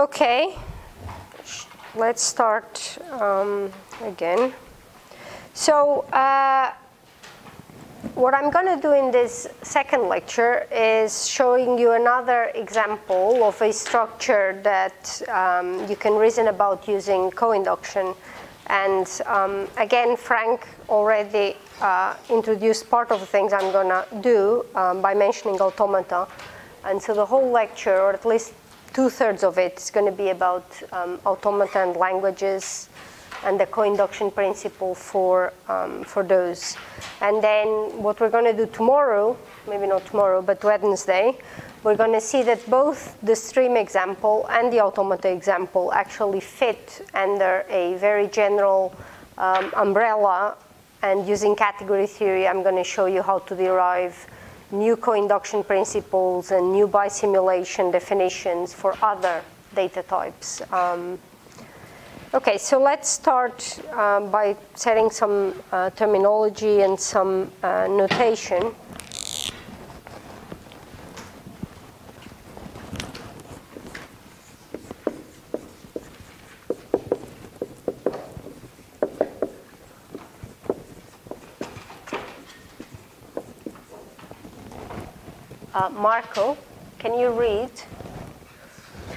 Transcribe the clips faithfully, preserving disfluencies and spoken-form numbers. Okay, let's start um, again. So uh, what I'm going to do in this second lecture is showing you another example of a structure that um, you can reason about using co-induction. And um, again, Frank already uh, introduced part of the things I'm going to do um, by mentioning automata. And so the whole lecture, or at least two-thirds of it, is going to be about um, automata and languages and the co-induction principle for, um, for those. And then what we're going to do tomorrow, maybe not tomorrow, but Wednesday, we're going to see that both the stream example and the automata example actually fit under a very general um, umbrella. And using category theory, I'm going to show you how to derive new co-induction principles and new bisimulation definitions for other data types. Um, Okay, so let's start um, by setting some uh, terminology and some uh, notation. Uh, Marco, can you read?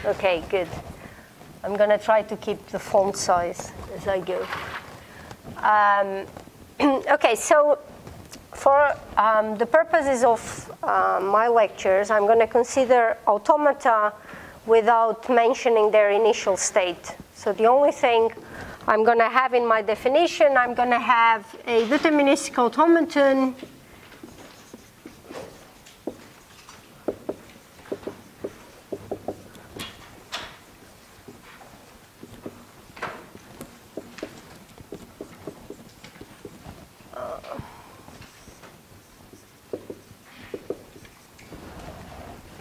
Okay, good. I'm going to try to keep the font size as I go. Um, OK, so for um, the purposes of uh, my lectures, I'm going to consider automata without mentioning their initial state. So the only thing I'm going to have in my definition, I'm going to have a deterministic automaton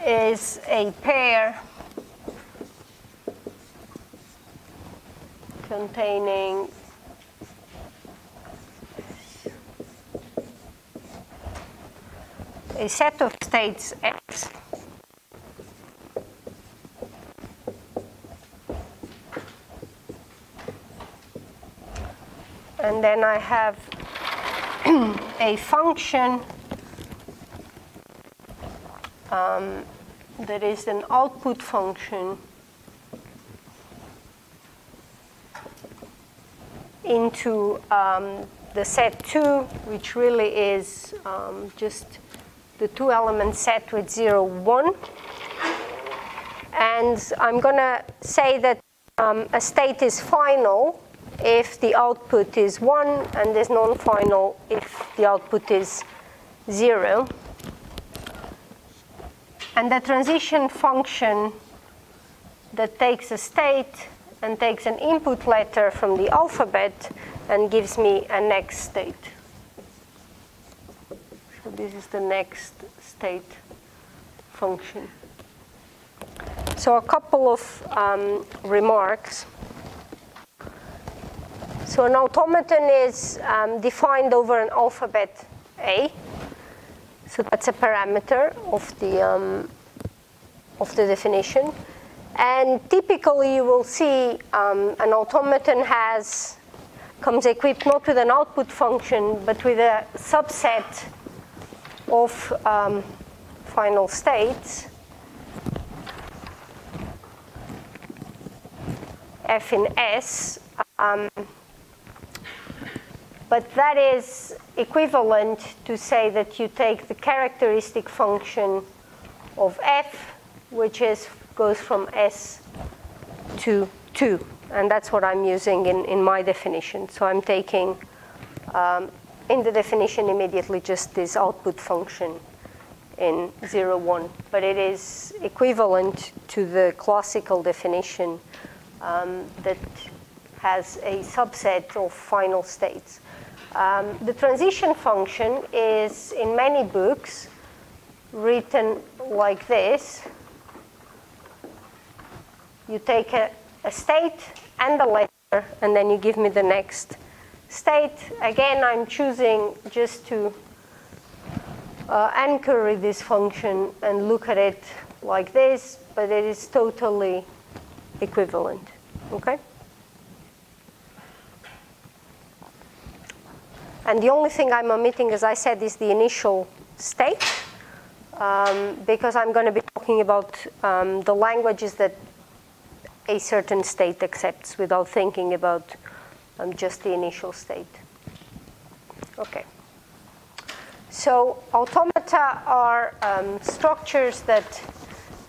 is a pair containing a set of states X and then I have a function um, that is an output function into um, the set two, which really is um, just the two-element set with zero, one. And I'm going to say that um, a state is final if the output is one, and is non-final if the output is zero. And the transition function that takes a state and takes an input letter from the alphabet and gives me a next state. So this is the next state function. So a couple of um, remarks. So an automaton is um, defined over an alphabet A. So that's a parameter of the, um, of the definition. And typically, you will see um, an automaton has, comes equipped not with an output function, but with a subset of um, final states, F in S. Um, But that is equivalent to say that you take the characteristic function of f, which is, goes from s to two. And that's what I'm using in, in my definition. So I'm taking, um, in the definition immediately, just this output function in zero, one. But it is equivalent to the classical definition um, that has a subset of final states. Um, the transition function is, in many books, written like this. You take a, a state and a letter, and then you give me the next state. Again, I'm choosing just to uh, anchor this function and look at it like this, but it is totally equivalent. Okay? And the only thing I'm omitting, as I said, is the initial state, um, because I'm going to be talking about um, the languages that a certain state accepts without thinking about um, just the initial state. Okay. So automata are um, structures that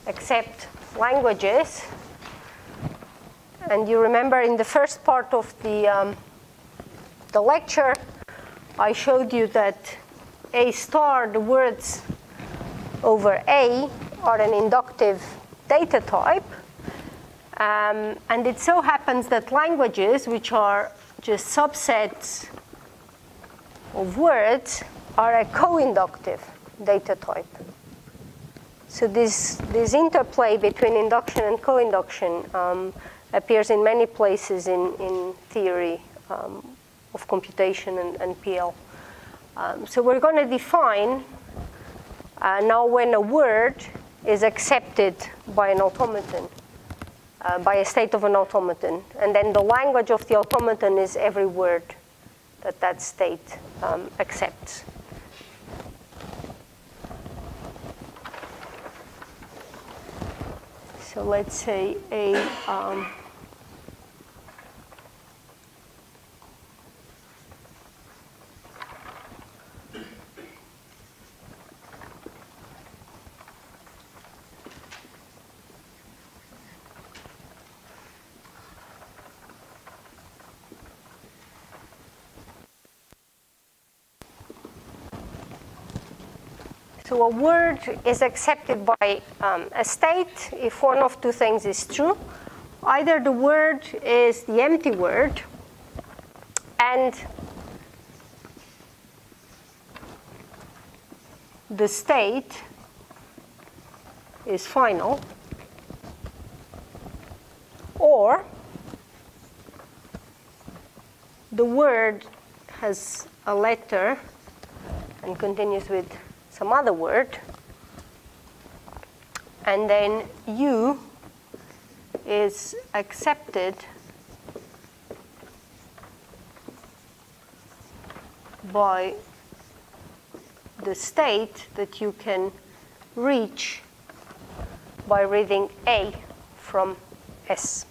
accept languages. And you remember in the first part of the, um, the lecture, I showed you that A star, the words over A, are an inductive data type. Um, and it so happens that languages, which are just subsets of words, are a co-inductive data type. So this, this interplay between induction and co-induction um, appears in many places in, in theory um, of computation and, and P L. Um, so we're going to define uh, now when a word is accepted by an automaton, uh, by a state of an automaton. And then the language of the automaton is every word that that state um, accepts. So let's say a um, so a word is accepted by um, a state if one of two things is true. Either the word is the empty word and the state is final, or the word has a letter and continues with some other word, and then U is accepted by the state that you can reach by reading A from S.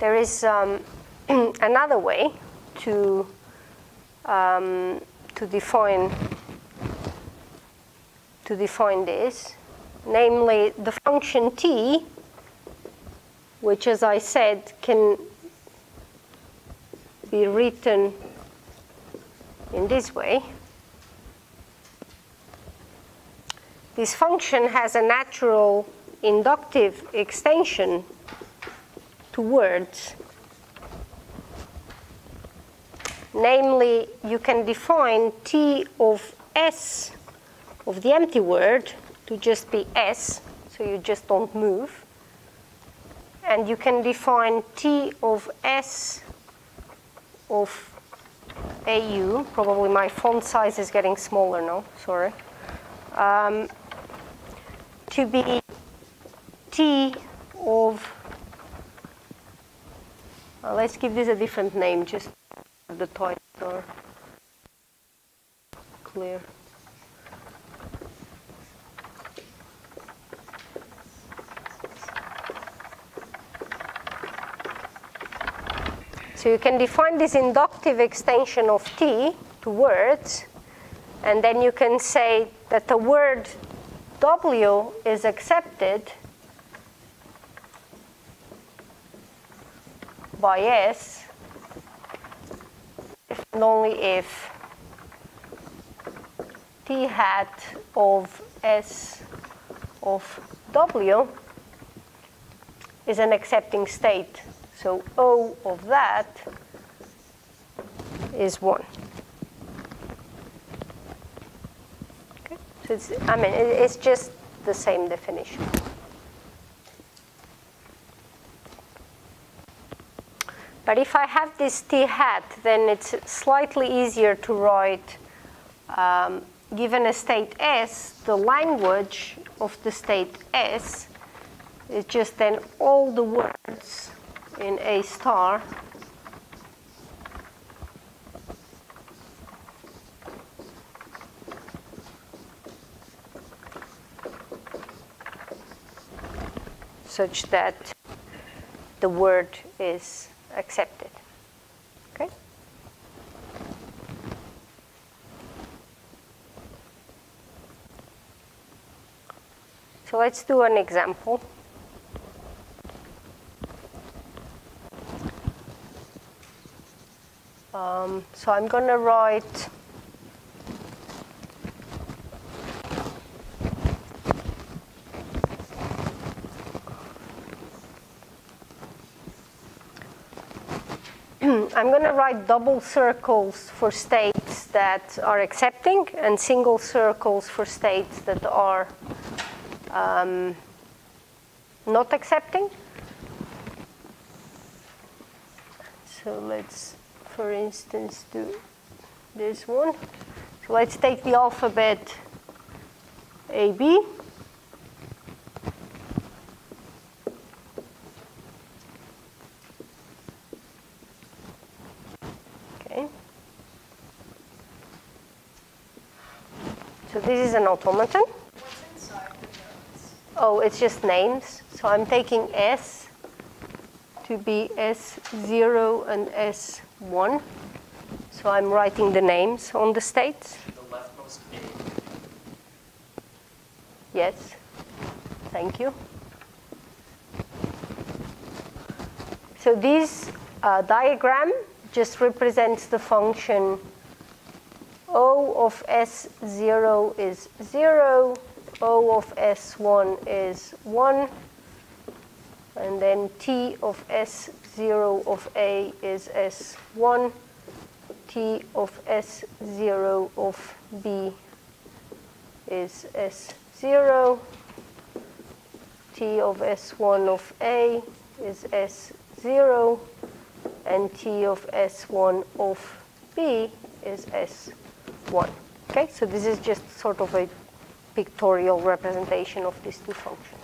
There is um, another way to, um, to, define, to define this, namely the function t, which, as I said, can be written in this way. This function has a natural inductive extension to words. Namely, you can define T of S of the empty word to just be S, so you just don't move. And you can define T of S of A U. Probably my font size is getting smaller now, sorry. Um, to be T of Uh, let's give this a different name, just the toys are clear. So you can define this inductive extension of T to words, and then you can say that the word W is accepted by S, if and only if T hat of S of W is an accepting state. So O of that is one. Okay. So it's, I mean, it's just the same definition. But if I have this t hat, then it's slightly easier to write, um, given a state S, the language of the state S is just then all the words in A star such that the word is accepted. Okay? So let's do an example. Um, so I'm going to write I'm going to write double circles for states that are accepting and single circles for states that are um, not accepting. So let's, for instance, do this one. So let's take the alphabet A B. This is an automaton. What's inside the names? Oh, it's just names. So I'm taking S to be S zero and S one. So I'm writing the names on the states. The leftmost A. Yes. Thank you. So this uh, diagram just represents the function O of S zero is zero, O of S one is one, and then T of S zero of A is S one, T of S zero of B is S zero, T of S one of A is S zero, and T of S one of B is S one. One. Okay, so this is just sort of a pictorial representation of these two functions.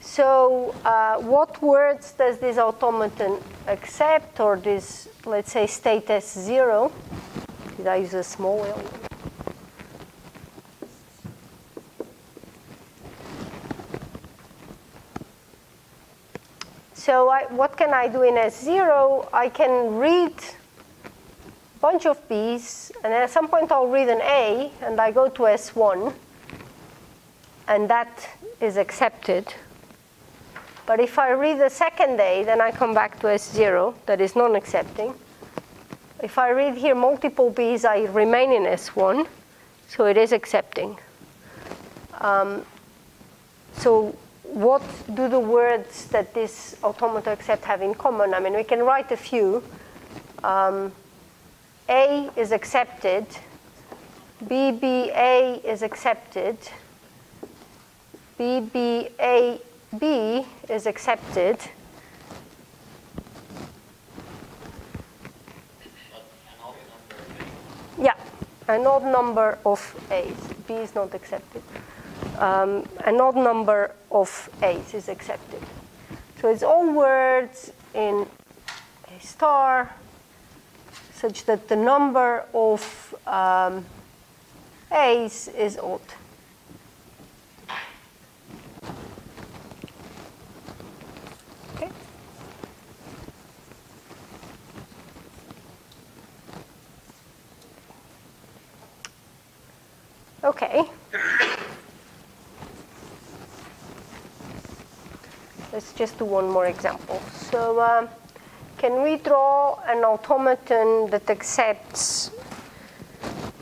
So uh, what words does this automaton accept, or this, let's say, state S zero? Did I use a small L? So I, what can I do in S zero? I can read bunch of B's, and at some point I'll read an A, and I go to S one, and that is accepted. But if I read the second A, then I come back to S zero, that is non-accepting. If I read here multiple B's, I remain in S one, so it is accepting. Um, so what do the words that this automata accept have in common? I mean, we can write a few. Um, A is accepted, B B A is accepted, B B A B is accepted. Yeah, an odd number of A's. B is not accepted. Um, an odd number of A's is accepted. So it's all words in A star such that the number of um, A's is odd. Okay. Okay. Let's just do one more example. So. Um, Can we draw an automaton that accepts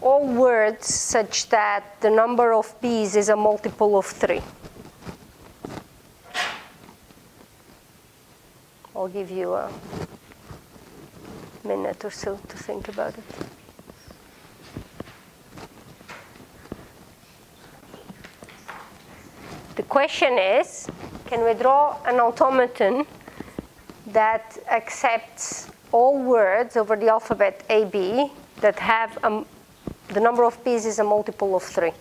all words such that the number of B's is a multiple of three? I'll give you a minute or so to think about it. The question is, can we draw an automaton that accepts all words over the alphabet A B that have a, the number of p's is a multiple of three.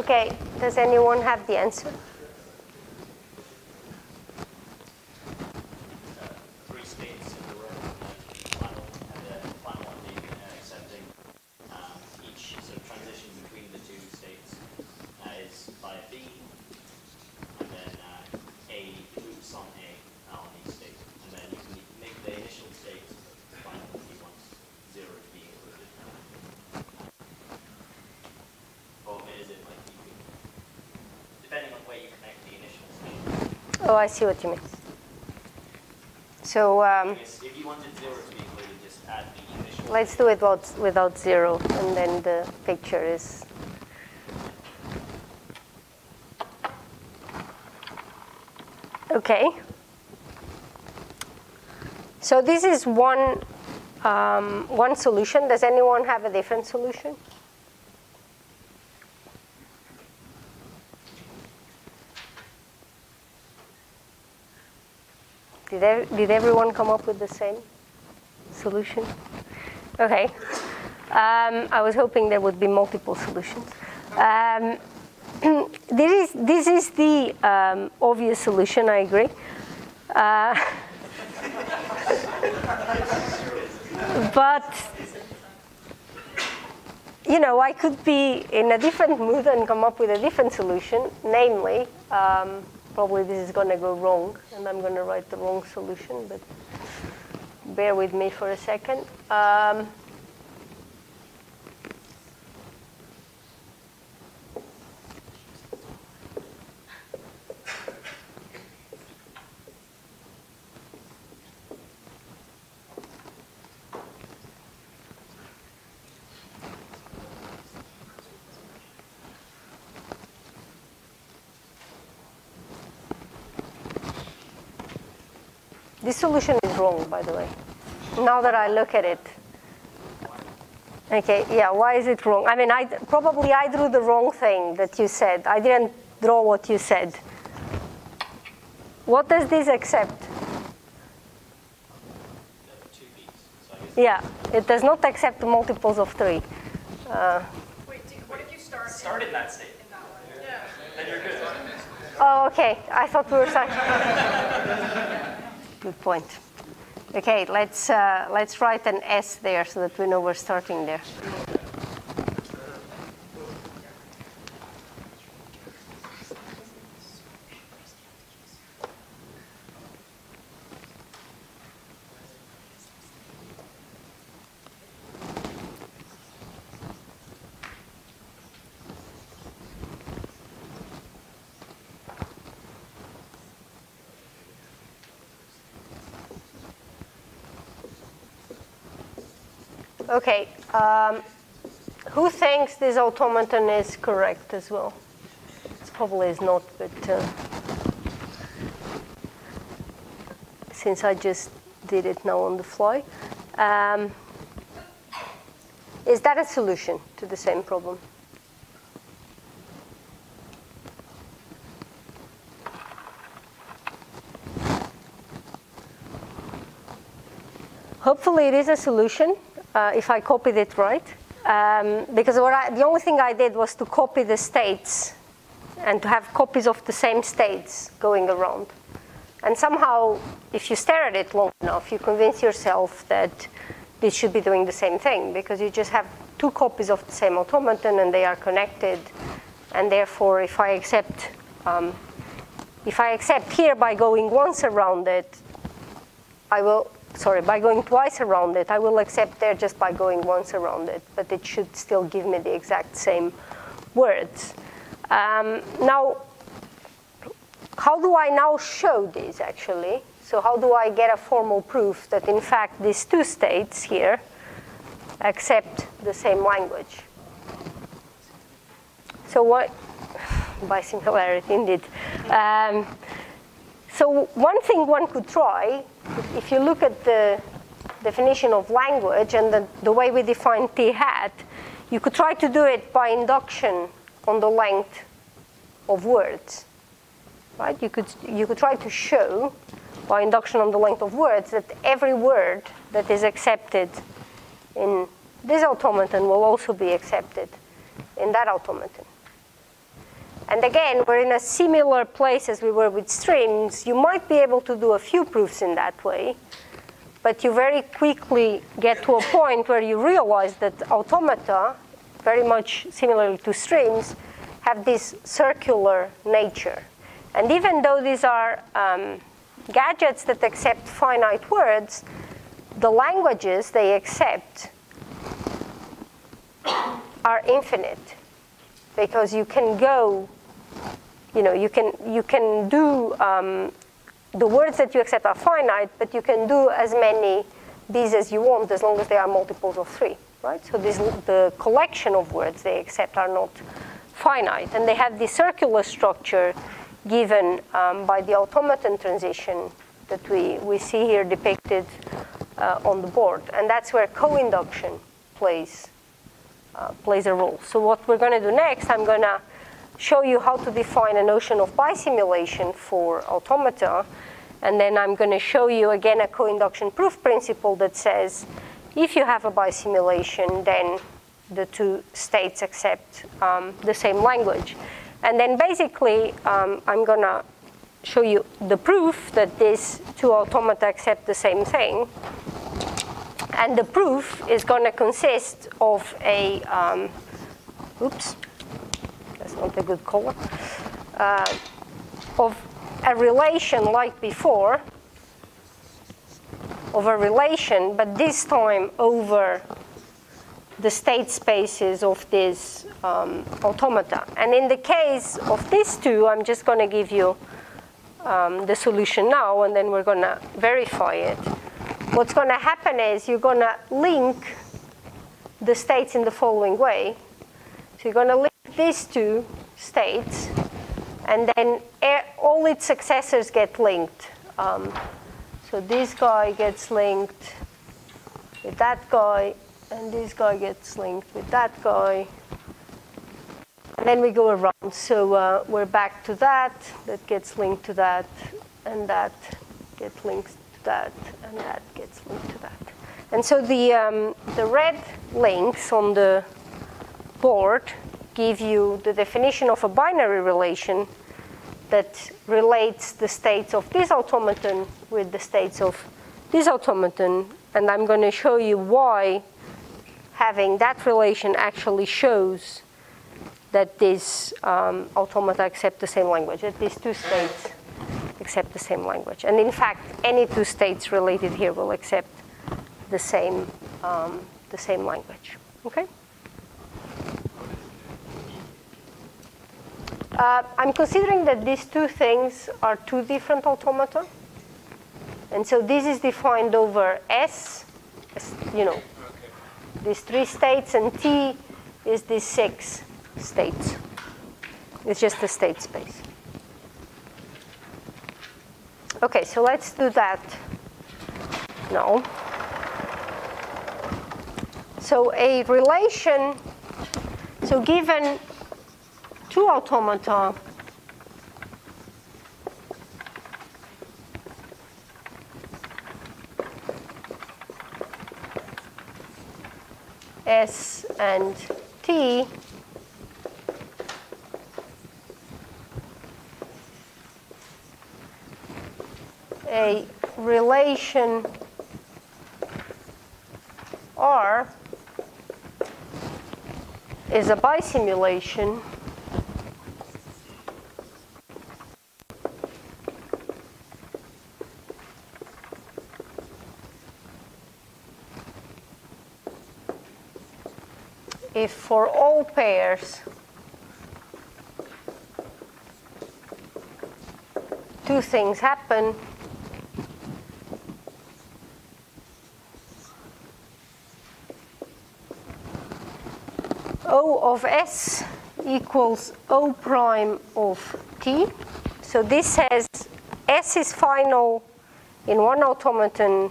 Okay, does anyone have the answer? Oh, I see what you mean. So, um, yes, if you wanted zero to be included, just add the initial. Let's do it without, without zero, and then the picture is. Okay. So this is one, um, one solution. Does anyone have a different solution? Did everyone come up with the same solution? Okay. Um, I was hoping there would be multiple solutions. Um, this, is, this is the um, obvious solution, I agree. Uh, but, you know, I could be in a different mood and come up with a different solution, namely, um, probably this is going to go wrong, and I'm going to write the wrong solution, but bear with me for a second. Um, This solution is wrong, by the way, now that I look at it. Okay, yeah, why is it wrong? I mean, I, probably I drew the wrong thing that you said. I didn't draw what you said. What does this accept? Yeah, it does not accept multiples of three. Uh, Wait, what if you start, start in that state? In that one. Yeah. Then you're good. Oh, okay. I thought we were starting. Good point. Okay, let's uh, let's write an S there so that we know we're starting there. Okay, um, who thinks this automaton is correct as well? It probably is not, but uh, since I just did it now on the fly. Um, is that a solution to the same problem? Hopefully it is a solution. Uh, if I copied it right, um, because what I, the only thing I did was to copy the states and to have copies of the same states going around. And somehow, if you stare at it long enough, you convince yourself that this should be doing the same thing, because you just have two copies of the same automaton and they are connected. And therefore, if I accept, um, if I accept here by going once around it, I will sorry, by going twice around it. I will accept there just by going once around it, but it should still give me the exact same words. Um, now, how do I now show this, actually? So how do I get a formal proof that, in fact, these two states here accept the same language? So what, by similarity, indeed. Um, so one thing one could try, if you look at the definition of language and the, the way we define T hat, you could try to do it by induction on the length of words, right? You could, you could try to show by induction on the length of words that every word that is accepted in this automaton will also be accepted in that automaton. And again, we're in a similar place as we were with strings. You might be able to do a few proofs in that way, but you very quickly get to a point where you realize that automata, very much similarly to strings, have this circular nature. And even though these are um, gadgets that accept finite words, the languages they accept are infinite, because you can go, you know, you can, you can do, um, the words that you accept are finite, but you can do as many these as you want as long as they are multiples of three, right? So this, the collection of words they accept are not finite, and they have the circular structure given um, by the automaton transition that we, we see here depicted uh, on the board. And that's where co-induction plays Uh, plays a role. So what we're going to do next, I'm going to show you how to define a notion of bisimulation for automata, and then I'm going to show you again a co-induction proof principle that says if you have a bisimulation, then the two states accept um, the same language. And then basically um, I'm going to show you the proof that these two automata accept the same thing. And the proof is going to consist of a, um, oops, that's not a good color, uh, of a relation like before, of a relation, but this time over the state spaces of these um, automata. And in the case of these two, I'm just going to give you um, the solution now, and then we're going to verify it. What's going to happen is you're going to link the states in the following way. So you're going to link these two states, and then all its successors get linked. Um, so this guy gets linked with that guy, and this guy gets linked with that guy. And then we go around. So uh, we're back to that. That gets linked to that, and that gets linked that, and that gets linked to that. And so the, um, the red links on the board give you the definition of a binary relation that relates the states of this automaton with the states of this automaton. And I'm going to show you why having that relation actually shows that these um, automata accept the same language, that these two states accept the same language. And in fact, any two states related here will accept the same, um, the same language, okay? Uh, I'm considering that these two things are two different automata. And so this is defined over S, you know, these three states, and T is these six states. It's just a state space. Okay, so let's do that now. So a relation, so given two automata, S and T, a relation R is a bisimulation if for all pairs two things happen, O of S equals O prime of T. So this has S is final in one automaton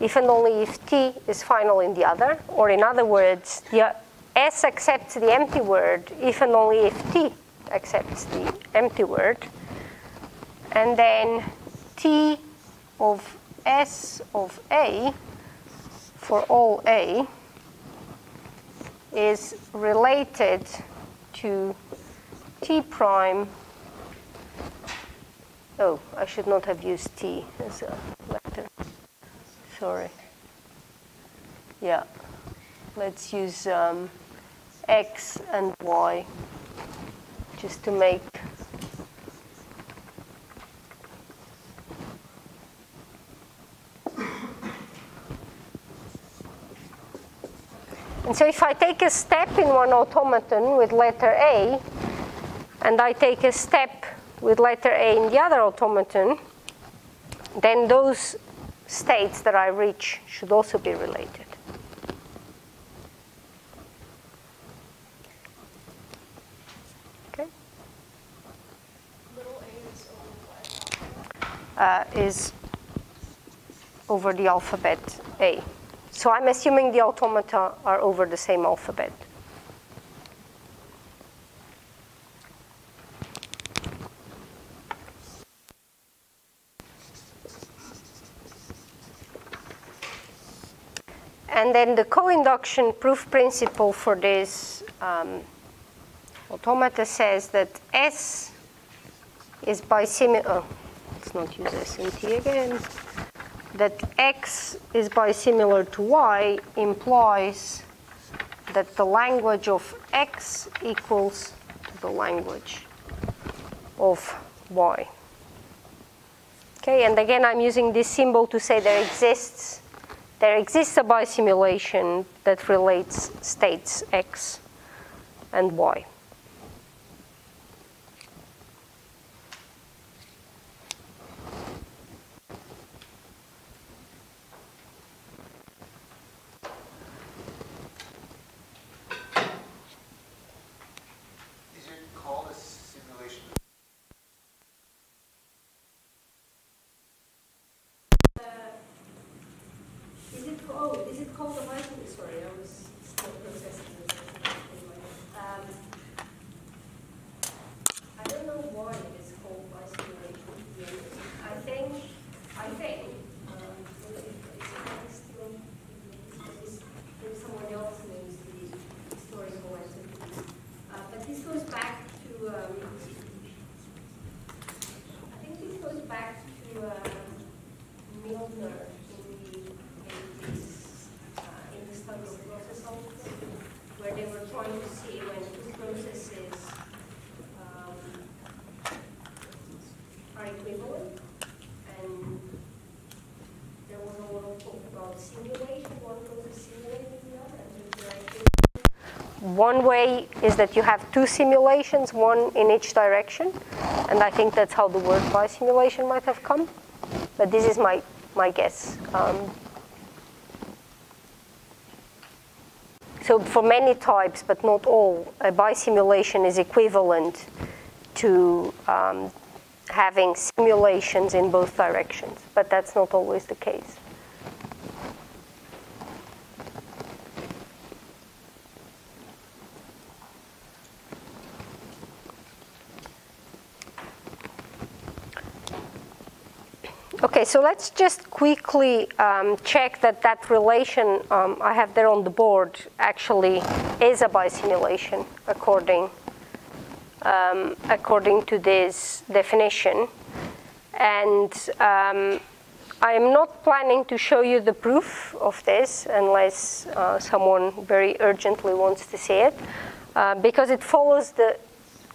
if and only if T is final in the other, or in other words, the S accepts the empty word if and only if T accepts the empty word. And then T of S of A for all A is related to T prime. Oh, I should not have used T as a vector. Sorry. Yeah. Let's use um, X and Y just to make And so if I take a step in one automaton with letter A, and I take a step with letter A in the other automaton, then those states that I reach should also be related. Okay? Little a is over what? Uh, is over the alphabet A. So I'm assuming the automata are over the same alphabet. And then the co-induction proof principle for this um, automata says that S is bisimilar. Oh, let's not use S and T again. That X is bisimilar to Y implies that the language of X equals to the language of Y. Okay, and again, I'm using this symbol to say there exists there exists a bisimulation that relates states X and Y. One way is that you have two simulations, one in each direction, and I think that's how the word bisimulation might have come, but this is my, my guess. Um, so for many types, but not all, a bisimulation is equivalent to um, having simulations in both directions, but that's not always the case. Okay, so let's just quickly um, check that that relation um, I have there on the board actually is a bisimulation according um, according to this definition. And um, I am not planning to show you the proof of this unless uh, someone very urgently wants to see it, uh, because it follows the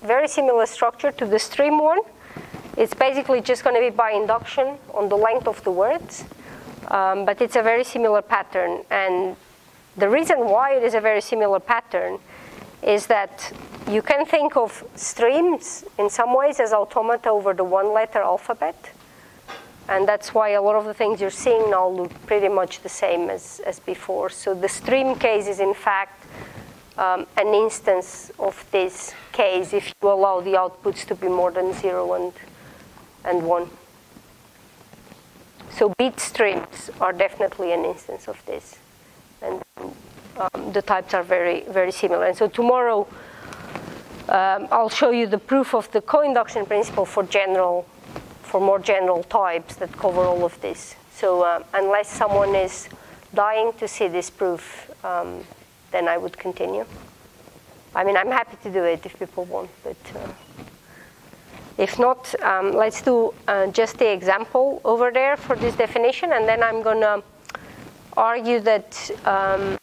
very similar structure to the stream one. It's basically just going to be by induction on the length of the words, um, but it's a very similar pattern, and The reason why it is a very similar pattern is that you can think of streams in some ways as automata over the one-letter alphabet. And that's why a lot of the things you're seeing now look pretty much the same as, as before. So the stream case is, in fact, um, an instance of this case if you allow the outputs to be more than zero and, and one. So bit streams are definitely an instance of this. And um, the types are very, very similar. And so tomorrow, um, I'll show you the proof of the co-induction principle for general for more general types that cover all of this. So uh, unless someone is dying to see this proof, um, then I would continue. I mean, I'm happy to do it if people want, but uh, if not, um, let's do uh, just the example over there for this definition, and then I'm gonna argue that um,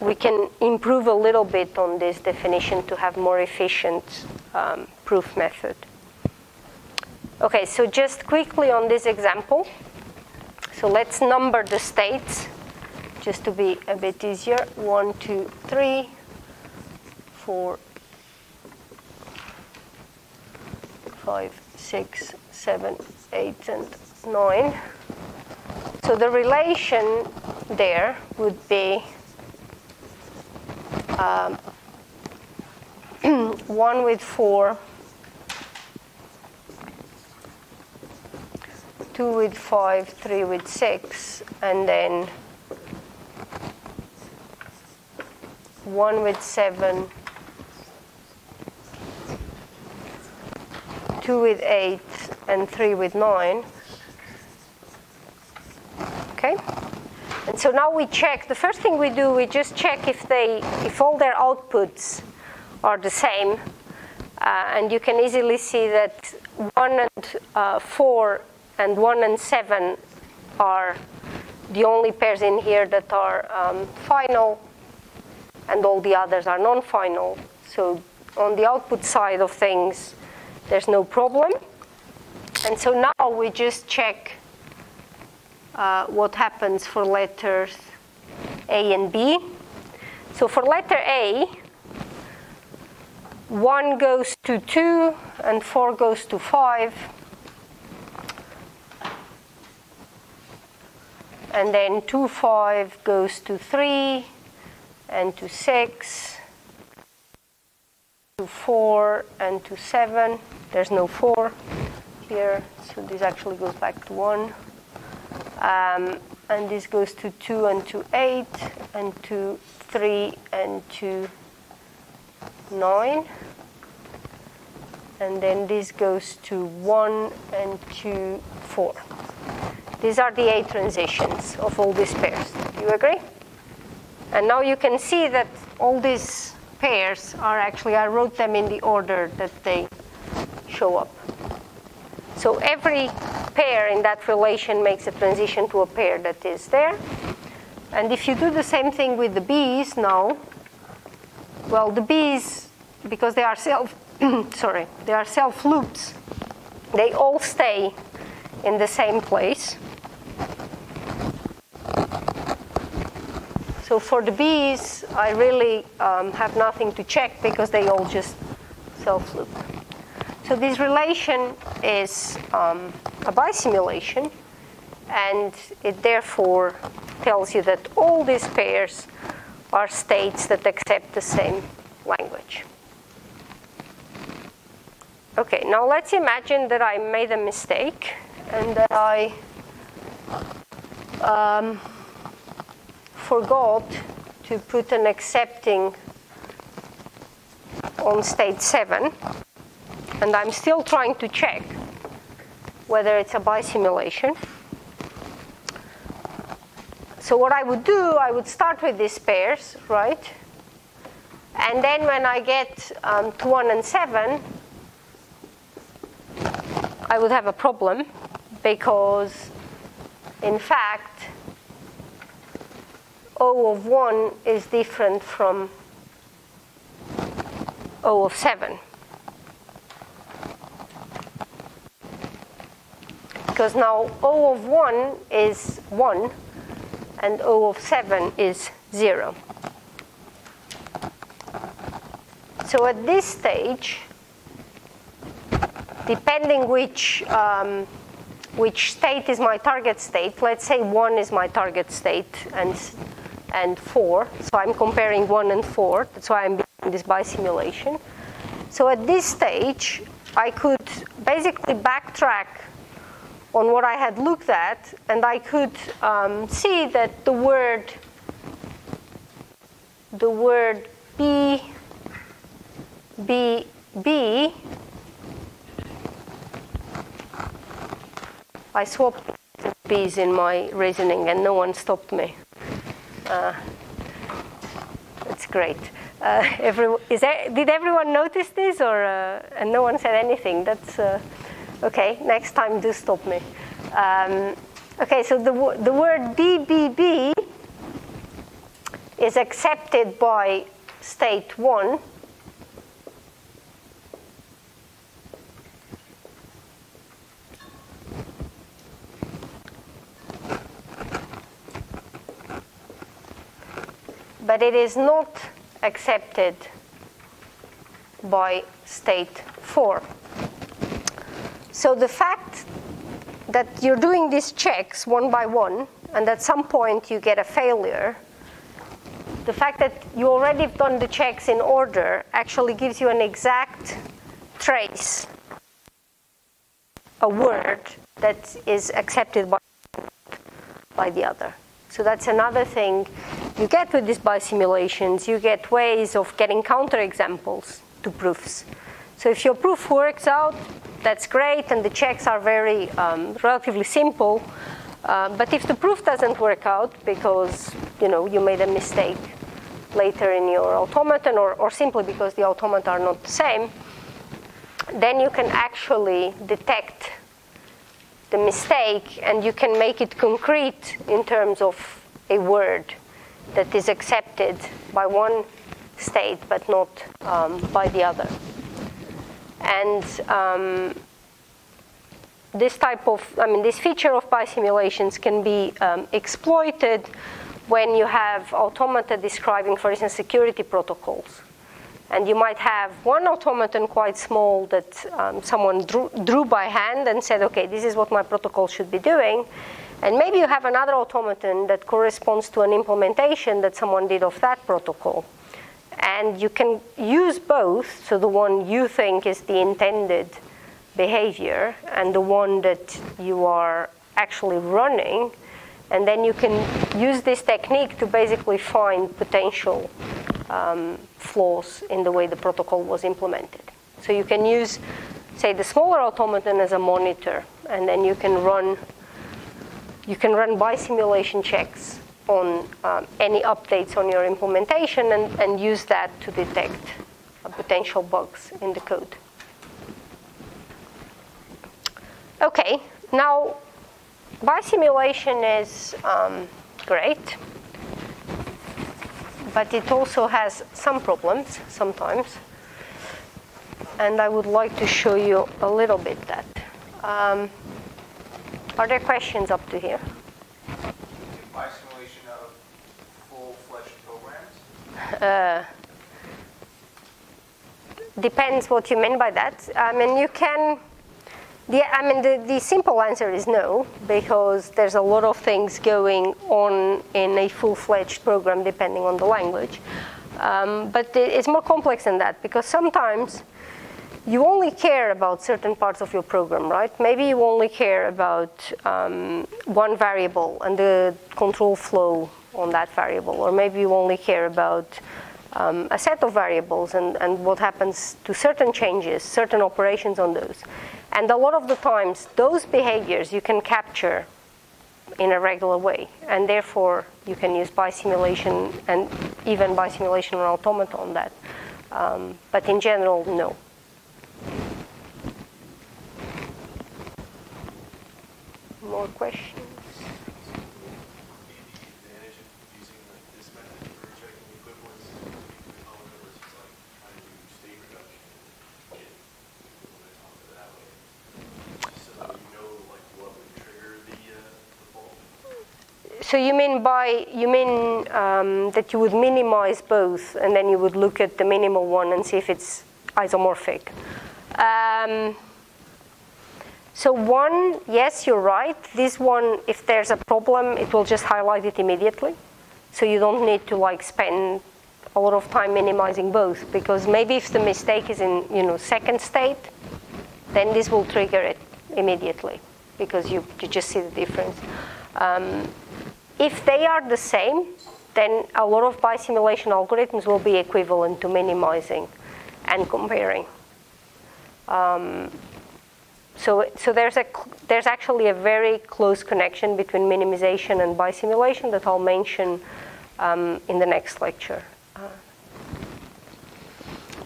we can improve a little bit on this definition to have more efficient um, proof method. Okay, so just quickly on this example. So let's number the states, just to be a bit easier. One, two, three, four, five, six, seven, eight, and nine. So the relation there would be um, one with four, two with five, three with six, and then one with seven, two with eight, and three with nine. Okay? And so now we check. The first thing we do, we just check if they, if all their outputs are the same. Uh, and you can easily see that one and uh, four and one and seven are the only pairs in here that are um, final, and all the others are non-final. So on the output side of things, there's no problem. And so now we just check uh, what happens for letters A and B. So for letter A, one goes to two, and four goes to five. And then two, five goes to three, and to six, to four, and to seven. There's no four here, so this actually goes back to one. Um, and this goes to two, and to eight, and to three, and to nine. And then this goes to one, and to four. These are the eight transitions of all these pairs. Do you agree? And now you can see that all these pairs are actually, I wrote them in the order that they show up. So every pair in that relation makes a transition to a pair that is there. And if you do the same thing with the B's now, well, the B's, because they are self, sorry, they are self loops, they all stay in the same place. So for the B's, I really um, have nothing to check because they all just self-loop. So this relation is um, a bisimulation, and it therefore tells you that all these pairs are states that accept the same language. Okay, now let's imagine that I made a mistake and that I um, forgot to put an accepting on state seven, and I'm still trying to check whether it's a bisimulation. So what I would do, I would start with these pairs, right? And then when I get um, to one and seven, I would have a problem, because, in fact, O of one is different from O of seven. Because now O of one is one, and O of seven is zero. So at this stage, depending which, um, which state is my target state, let's say one is my target state and, and four. So I'm comparing one and four. That's why I'm doing this bisimulation. So at this stage, I could basically backtrack on what I had looked at, and I could um, see that the word, the word B, B, B, I swapped B's in my reasoning and no one stopped me. Uh, that's great. Uh, every, is there, did everyone notice this, or uh, and no one said anything? That's uh, okay. Next time, do stop me. Um, okay, so the the word B B B is accepted by state one, but it is not accepted by state four. So the fact that you're doing these checks one by one, and at some point you get a failure, the fact that you already have done the checks in order actually gives you an exact trace, a word that is accepted by, by the other. So that's another thing you get with these bisimulations. You get ways of getting counterexamples to proofs. So if your proof works out, that's great, and the checks are very um, relatively simple. Uh, but if the proof doesn't work out because you know you made a mistake later in your automaton, or, or simply because the automata are not the same, then you can actually detect the mistake, and you can make it concrete in terms of a word that is accepted by one state but not um, by the other. And um, this type of, I mean, this feature of bisimulations can be um, exploited when you have automata describing, for instance, security protocols. And you might have one automaton quite small that um, someone drew, drew by hand and said, okay, this is what my protocol should be doing. And maybe you have another automaton that corresponds to an implementation that someone did of that protocol. And you can use both, so the one you think is the intended behavior and the one that you are actually running. And then you can use this technique to basically find potential um, flaws in the way the protocol was implemented. So you can use, say, the smaller automaton as a monitor, and then you can run You can run bisimulation checks on um, any updates on your implementation, and, and use that to detect uh, potential bugs in the code. Okay, now bisimulation is um, great, but it also has some problems sometimes, and I would like to show you a little bit that. Um, Are there questions up to here? Do bisimulation of full-fledged programs? Uh, depends what you mean by that. I mean, you can. The, I mean, the, the simple answer is no, because there's a lot of things going on in a full-fledged program, depending on the language. Um, but it's more complex than that, because sometimes you only care about certain parts of your program, right? Maybe you only care about um, one variable and the control flow on that variable, or maybe you only care about um, a set of variables and, and what happens to certain changes, certain operations on those. And a lot of the times, those behaviors you can capture in a regular way, and therefore you can use bisimulation and even bisimulation or automata on that. Um, but in general, no. More questions? So you mean by, you mean um, that you would minimize both and then you would look at the minimal one and see if it's isomorphic. Um, so one, yes, you're right. This one, if there's a problem, it will just highlight it immediately. So you don't need to like spend a lot of time minimizing both, because maybe if the mistake is in, you know, second state, then this will trigger it immediately because you, you just see the difference. Um, if they are the same, then a lot of bisimulation algorithms will be equivalent to minimizing and comparing. Um, so so there's, a, there's actually a very close connection between minimization and bisimulation that I'll mention um, in the next lecture. Uh,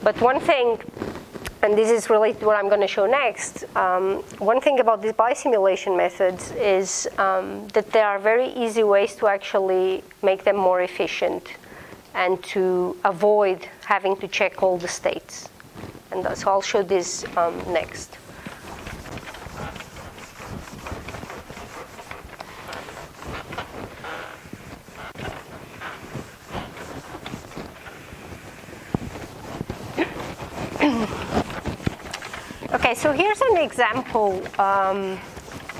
but one thing, and this is related to what I'm going to show next, um, one thing about these bisimulation methods is um, that there are very easy ways to actually make them more efficient and to avoid having to check all the states. And so I'll show this um, next. Okay, so here's an example um,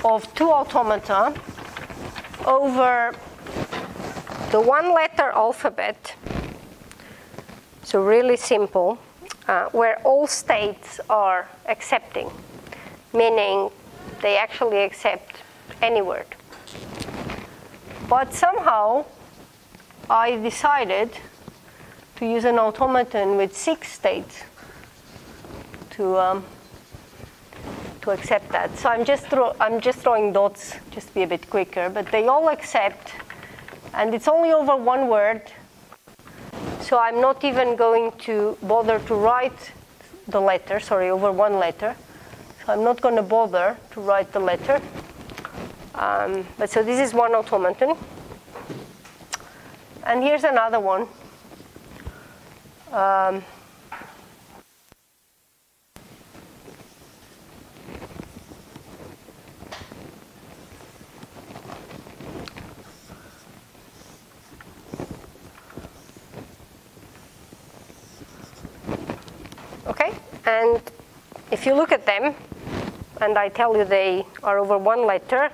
of two automata over the one-letter alphabet. So really simple, uh, where all states are accepting, meaning they actually accept any word. But somehow I decided to use an automaton with six states to um, to accept that. So I'm just, throw, I'm just throwing dots, just to be a bit quicker, but they all accept, and it's only over one word, so I'm not even going to bother to write the letter, sorry, over one letter. So I'm not going to bother to write the letter. Um, but so this is one automaton. And here's another one. Um, Okay, and if you look at them, and I tell you they are over one letter,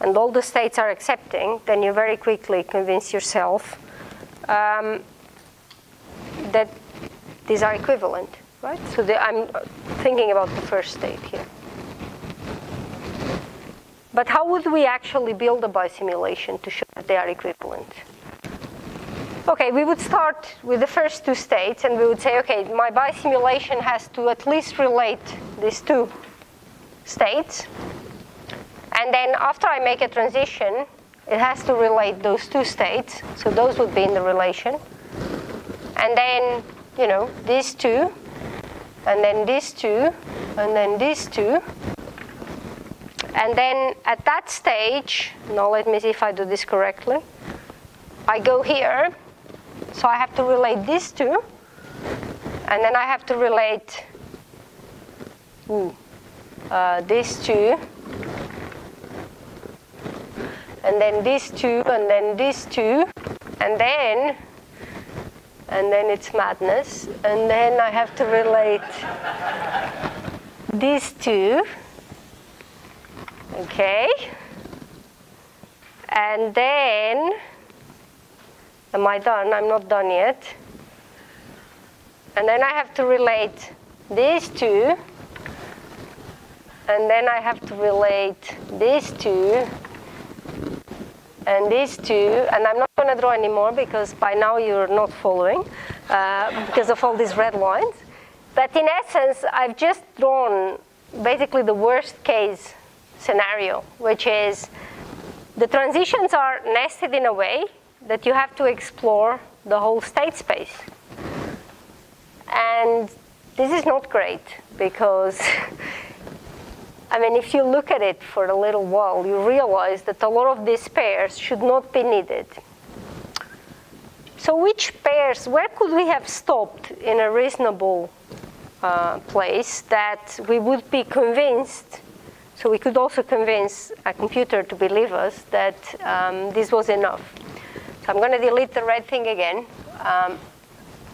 and all the states are accepting, then you very quickly convince yourself um, that these are equivalent, right? So the, I'm thinking about the first state here. But how would we actually build a bisimulation to show that they are equivalent? Okay, we would start with the first two states, and we would say, okay, my bisimulation has to at least relate these two states. And then after I make a transition, it has to relate those two states. So those would be in the relation. And then, you know, these two, and then these two, and then these two. And then at that stage, now let me see if I do this correctly. I go here. So I have to relate these two, and then I have to relate ooh, uh, these two, and then these two, and then these two, and then, and then it's madness, and then I have to relate these two, okay, and then. Am I done? I'm not done yet. And then I have to relate these two. And then I have to relate these two. And these two. And I'm not going to draw anymore because by now you're not following uh, because of all these red lines. But in essence, I've just drawn basically the worst case scenario, which is the transitions are nested in a way that you have to explore the whole state space. And this is not great because, I mean, if you look at it for a little while, you realize that a lot of these pairs should not be needed. So which pairs, where could we have stopped in a reasonable uh, place that we would be convinced So we could also convince a computer to believe us that um, this was enough. So I'm going to delete the red thing again, um,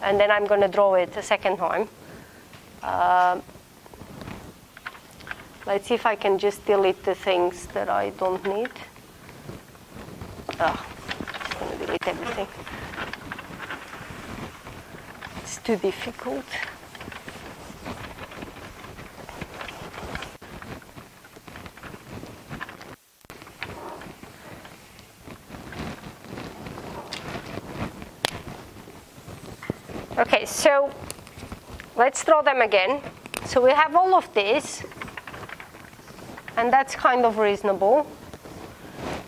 and then I'm going to draw it a second time. Uh, let's see if I can just delete the things that I don't need. Oh, I'm going to delete everything. It's too difficult. OK, so let's draw them again. So we have all of this, and that's kind of reasonable.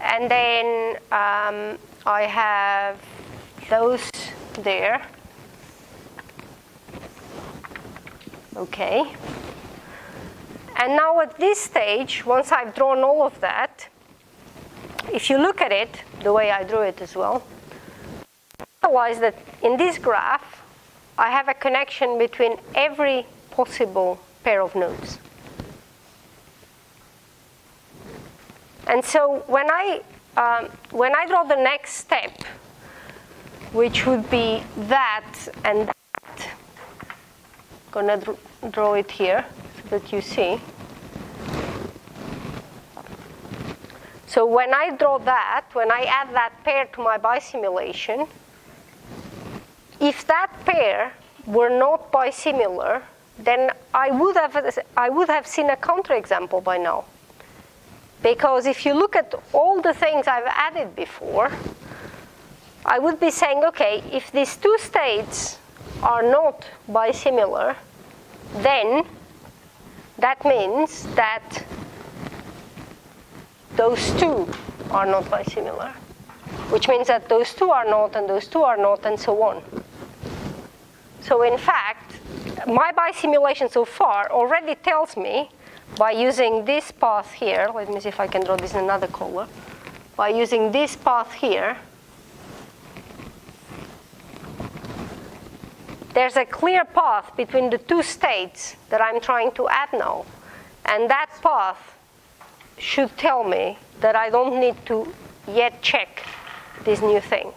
And then um, I have those there. OK. And now at this stage, once I've drawn all of that, if you look at it, the way I drew it as well, realize that in this graph, I have a connection between every possible pair of nodes. And so when I, um, when I draw the next step, which would be that and that, I'm going to draw it here so that you see. So when I draw that, when I add that pair to my bisimulation, if that pair were not bisimilar, then I would have, I would have seen a counterexample by now. Because if you look at all the things I've added before, I would be saying, OK, if these two states are not bisimilar, then that means that those two are not bisimilar, which means that those two are not, and those two are not, and so on. So in fact, my bisimulation so far already tells me, by using this path here, let me see if I can draw this in another color, by using this path here, there's a clear path between the two states that I'm trying to add now. And that path should tell me that I don't need to yet check this new thing.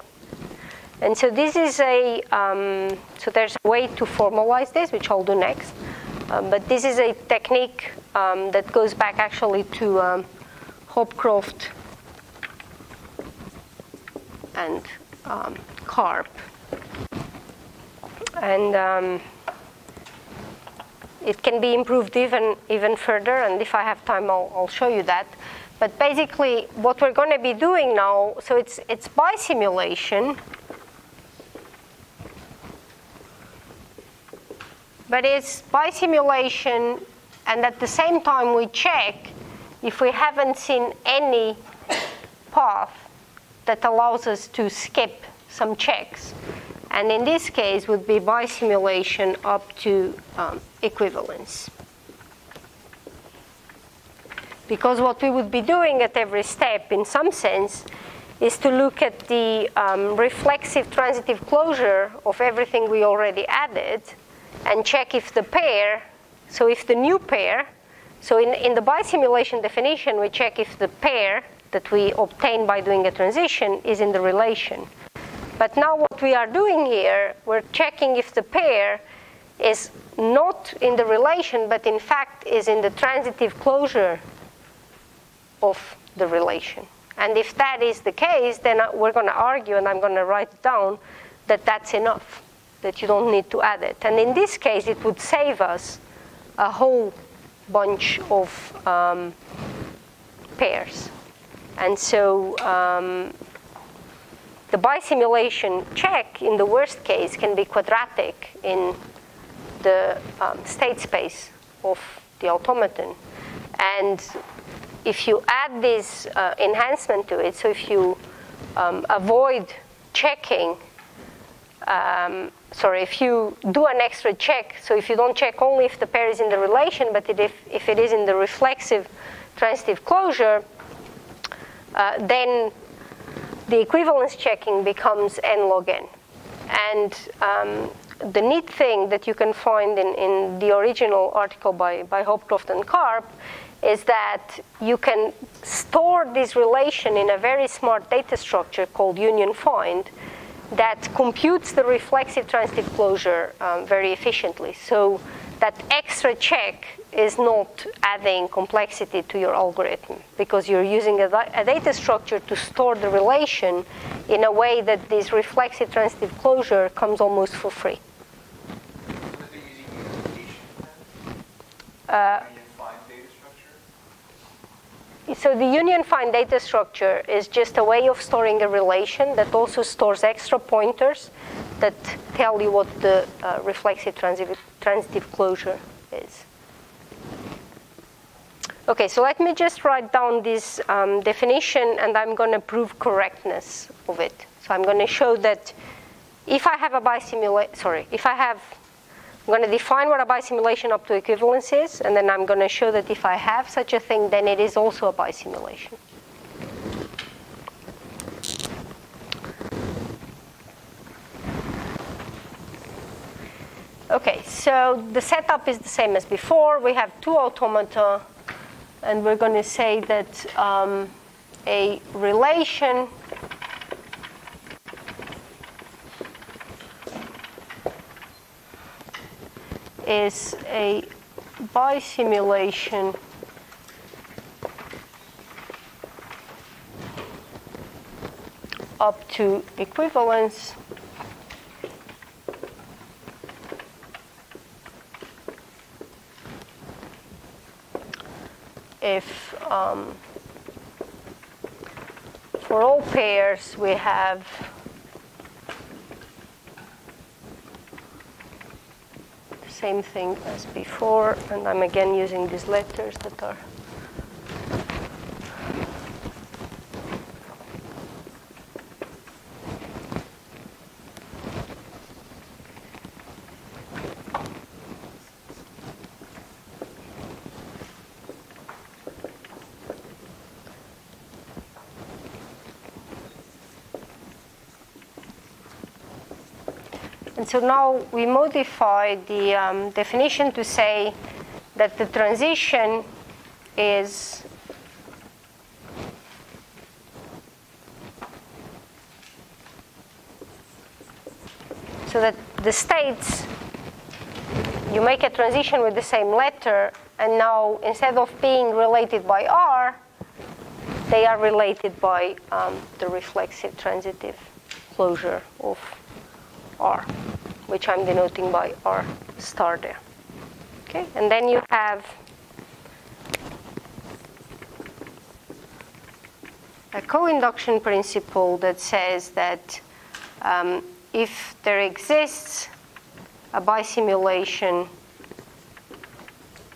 And so this is a, um, so there's a way to formalize this, which I'll do next. Um, but this is a technique um, that goes back actually to um, Hopcroft and um, Karp. And um, it can be improved even, even further. And if I have time, I'll, I'll show you that. But basically, what we're going to be doing now, so it's, it's bisimulation. But it's bisimulation, and at the same time, we check if we haven't seen any path that allows us to skip some checks. And in this case, would be bisimulation up to um, equivalence. Because what we would be doing at every step, in some sense, is to look at the um, reflexive transitive closure of everything we already added and check if the pair, so if the new pair, so in, in the bisimulation definition, we check if the pair that we obtain by doing a transition is in the relation. But now what we are doing here, we're checking if the pair is not in the relation, but in fact is in the transitive closure of the relation. And if that is the case, then we're going to argue, and I'm going to write it down, that that's enough, that you don't need to add it. And in this case, it would save us a whole bunch of um, pairs. And so um, the bisimulation check, in the worst case, can be quadratic in the um, state space of the automaton. And if you add this uh, enhancement to it, so if you um, avoid checking, um, sorry, if you do an extra check, so if you don't check only if the pair is in the relation, but if, if it is in the reflexive transitive closure, uh, then the equivalence checking becomes n log n. And um, the neat thing that you can find in, in the original article by, by Hopcroft and Karp is that you can store this relation in a very smart data structure called union-find that computes the reflexive transitive closure um, very efficiently. So that extra check is not adding complexity to your algorithm because you're using a, a data structure to store the relation in a way that this reflexive transitive closure comes almost for free. Uh, So the union-find data structure is just a way of storing a relation that also stores extra pointers that tell you what the uh, reflexive transitive, transitive closure is. Okay, so let me just write down this um, definition, and I'm going to prove correctness of it. So I'm going to show that if I have a bisimulation, sorry, if I have, I'm going to define what a bisimulation up to equivalence is, and then I'm going to show that if I have such a thing, then it is also a bisimulation. Okay, so the setup is the same as before. We have two automata, and we're going to say that um, a relation is a bisimulation up to equivalence if um, for all pairs we have same thing as before, and I'm again using these letters that are So now we modify the um, definition to say that the transition is so that the states, you make a transition with the same letter, and now instead of being related by R, they are related by um, the reflexive transitive closure of R, which I'm denoting by R star there. Okay, and then you have a co-induction principle that says that um, if there exists a bisimulation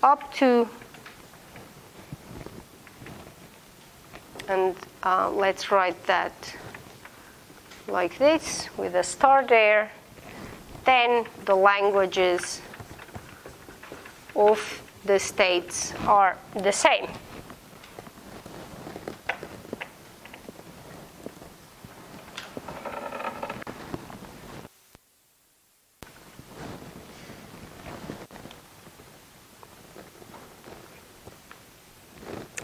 up to, and uh, let's write that like this, with a star there, then the languages of the states are the same.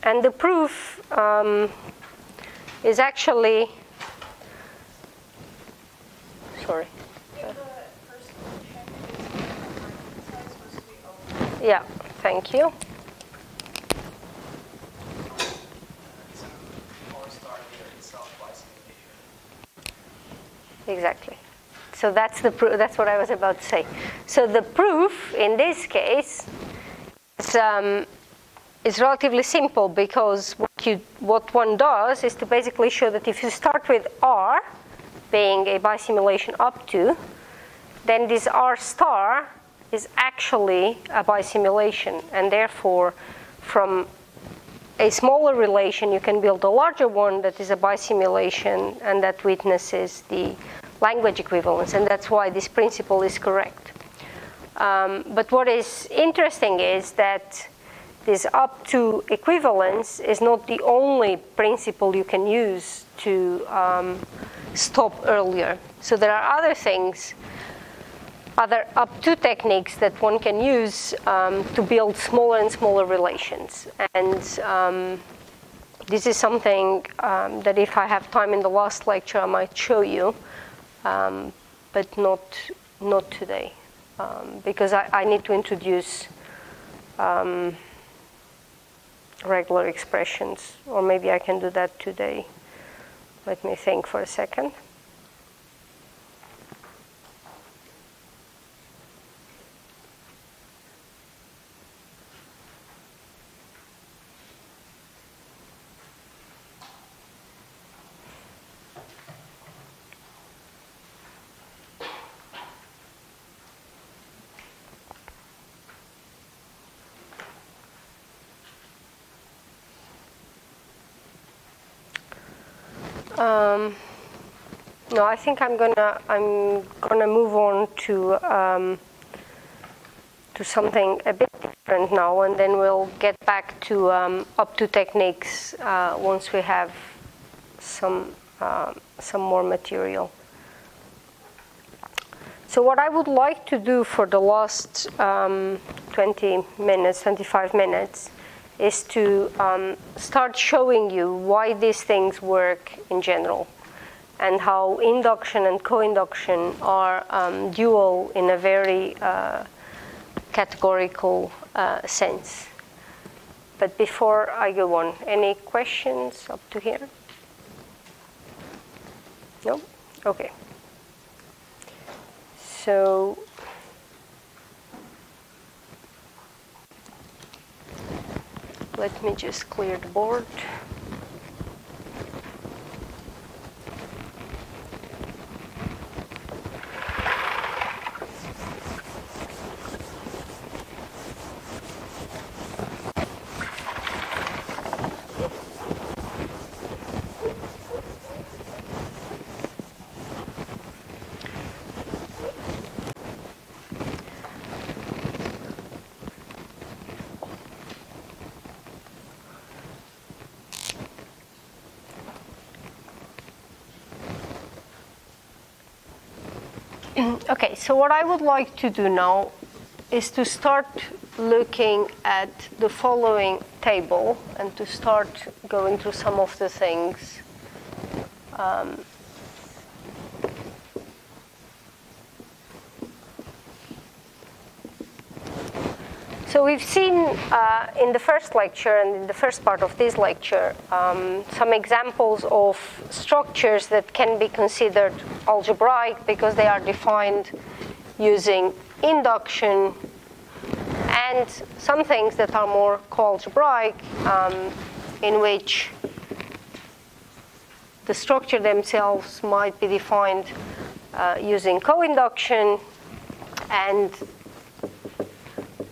And the proof um, is actually Sorry. Yeah, thank you. Exactly. So that's the pro that's what I was about to say. So the proof in this case is, um, is relatively simple, because what you what one does is to basically show that if you start with R being a bisimulation up to, then this R star is actually a bisimulation, and therefore from a smaller relation you can build a larger one that is a bisimulation and that witnesses the language equivalence, and that's why this principle is correct. Um, but what is interesting is that this up to equivalence is not the only principle you can use to um, stop earlier. So there are other things other up to techniques that one can use um, to build smaller and smaller relations. And um, this is something um, that if I have time in the last lecture, I might show you, um, but not, not today, um, because I, I need to introduce um, regular expressions, or maybe I can do that today. Let me think for a second. Um, no, I think I'm gonna I'm gonna move on to um, to something a bit different now, and then we'll get back to um, up to techniques uh, once we have some uh, some more material. So what I would like to do for the last um, twenty minutes, twenty-five minutes. Is to um, start showing you why these things work in general and how induction and co-induction are um, dual in a very uh, categorical uh, sense. But before I go on, any questions up to here? No? Okay. So let me just clear the board. Okay, so what I would like to do now is to start looking at the following table and to start going through some of the things um, so we've seen uh, in the first lecture and in the first part of this lecture um, some examples of structures that can be considered algebraic because they are defined using induction, and some things that are more coalgebraic um, in which the structure themselves might be defined uh, using co-induction, and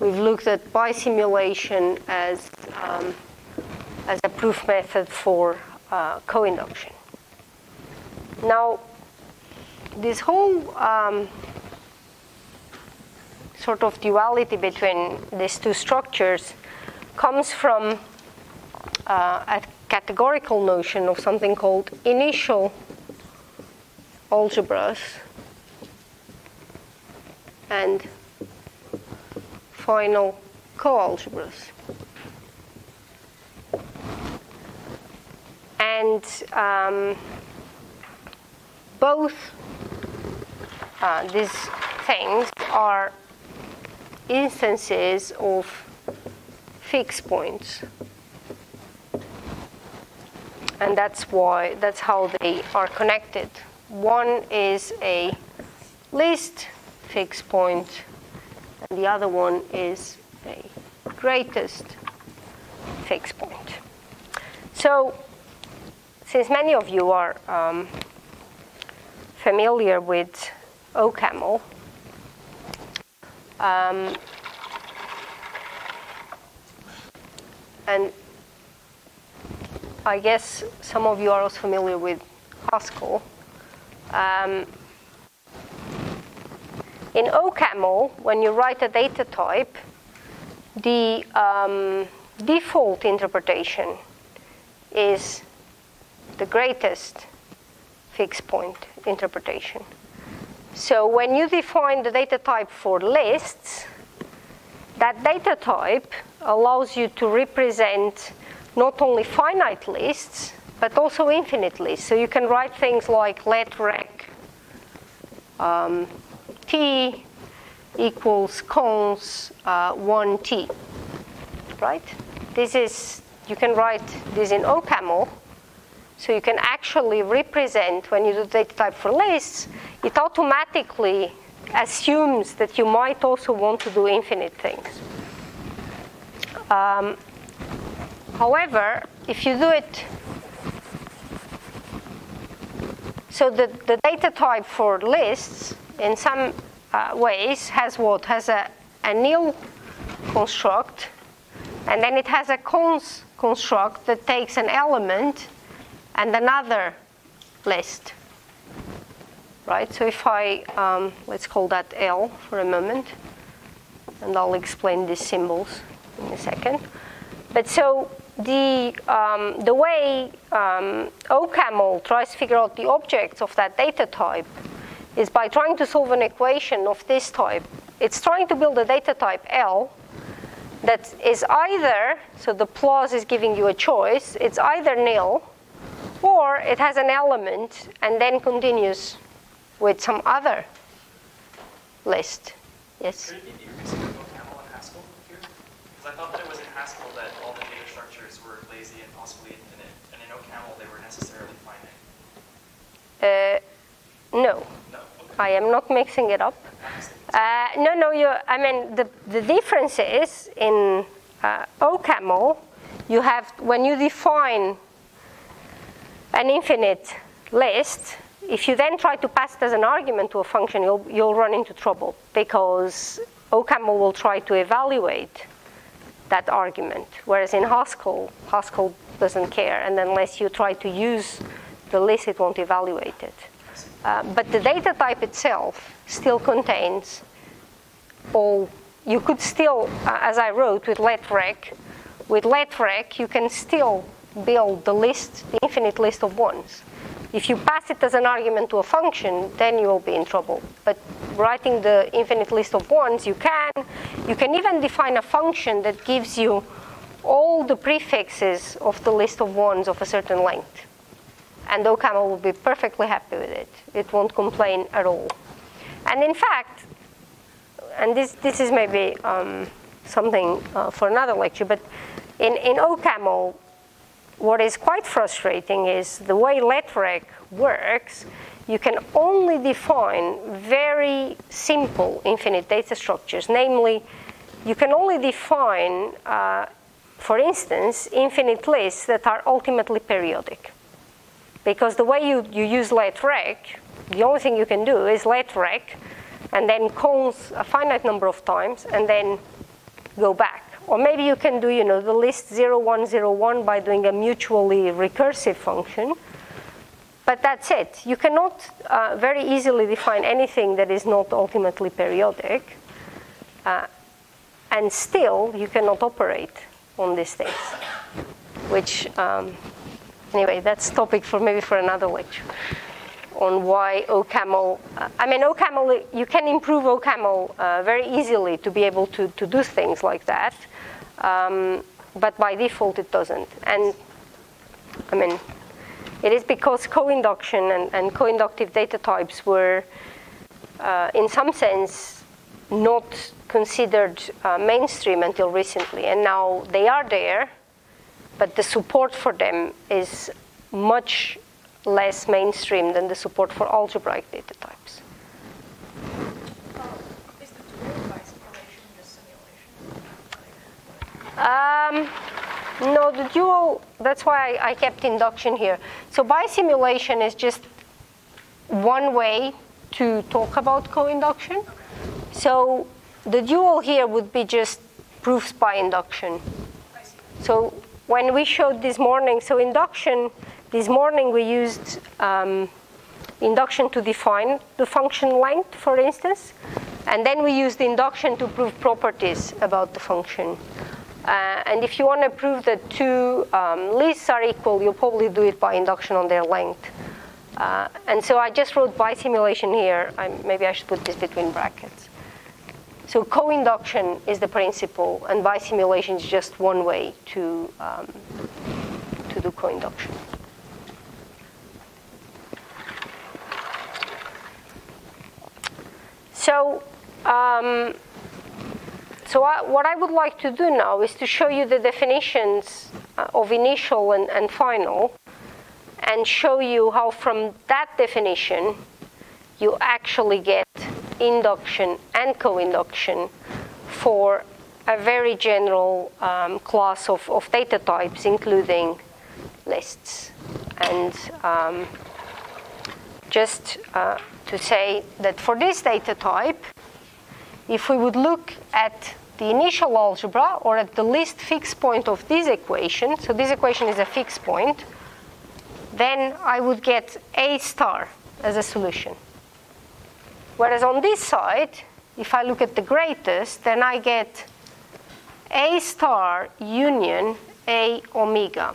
we've looked at bisimulation as, um, as a proof method for uh, co-induction. Now, this whole um, sort of duality between these two structures comes from uh, a categorical notion of something called initial algebras and final coalgebras. And um, both uh, these things are instances of fixed points. And that's why, that's how they are connected. One is a least fixed point, and the other one is a greatest fixed point. So, since many of you are um, familiar with OCaml, um, and I guess some of you are also familiar with Haskell, um, in OCaml, when you write a data type, the um, default interpretation is the greatest fixed point interpretation. So when you define the data type for lists, that data type allows you to represent not only finite lists, but also infinite lists. So you can write things like let rec um, t equals cons uh, one t, right? This is, you can write this in OCaml, so you can actually represent, when you do data type for lists, it automatically assumes that you might also want to do infinite things. Um, however, if you do it, so the, the data type for lists in some uh, ways has what? Has a, a nil construct, and then it has a cons construct that takes an element and another list, right? So if I, um, let's call that L for a moment, and I'll explain these symbols in a second. But so the, um, the way um, OCaml tries to figure out the objects of that data type is by trying to solve an equation of this type. It's trying to build a data type L that is either, so the clause is giving you a choice, it's either nil, or it has an element and then continues with some other list. Yes? Could it be replacing OCaml and Haskell here? Because I thought that it was in Haskell that all the data structures were lazy and possibly infinite, and in OCaml they were necessarily finite. Uh, no. No? Okay. I am not mixing it up. Uh, no, no, you, I mean, the, the difference is in uh, OCaml, you have, when you define an infinite list, if you then try to pass it as an argument to a function, you'll, you'll run into trouble, because OCaml will try to evaluate that argument, whereas in Haskell, Haskell doesn't care, and unless you try to use the list, it won't evaluate it. Uh, but the data type itself still contains all, you could still, uh, as I wrote with let rec, with let rec you can still build the list, the infinite list of ones. If you pass it as an argument to a function, then you will be in trouble. But writing the infinite list of ones, you can. You can even define a function that gives you all the prefixes of the list of ones of a certain length. And OCaml will be perfectly happy with it. It won't complain at all. And in fact, and this, this is maybe um, something uh, for another lecture, but in, in OCaml, what is quite frustrating is the way let rec works, you can only define very simple infinite data structures. Namely, you can only define, uh, for instance, infinite lists that are ultimately periodic. Because the way you, you use let rec, the only thing you can do is let rec and then cons a finite number of times and then go back. Or maybe you can do, you know, the list zero one zero one by doing a mutually recursive function. But that's it. You cannot uh, very easily define anything that is not ultimately periodic. Uh, and still, you cannot operate on these things. Which, um, anyway, that's topic for maybe for another lecture. On why OCaml, uh, I mean OCaml, you can improve OCaml uh, very easily to be able to, to do things like that, um, but by default it doesn't. And I mean, it is because co-induction and, and co-inductive data types were, uh, in some sense, not considered uh, mainstream until recently, and now they are there, but the support for them is much less mainstream than the support for algebraic data types. Uh, is the tool by simulation just simulation? Um, no, the dual, that's why I, I kept induction here. So by simulation is just one way to talk about co-induction. So the dual here would be just proofs by induction. So when we showed this morning, so induction, this morning we used um, induction to define the function length, for instance, and then we used induction to prove properties about the function. Uh, and if you want to prove that two um, lists are equal, you'll probably do it by induction on their length. Uh, and so I just wrote bisimulation here. I'm, maybe I should put this between brackets. So co-induction is the principle, and bisimulation is just one way to, um, to do co-induction. So, um, so I, what I would like to do now is to show you the definitions of initial and, and final, and show you how from that definition you actually get induction and co-induction for a very general um, class of, of data types, including lists. And um, just uh, to say that for this data type, if we would look at the initial algebra or at the least fixed point of this equation, so this equation is a fixed point, then I would get A star as a solution. Whereas on this side, if I look at the greatest, then I get A star union A omega.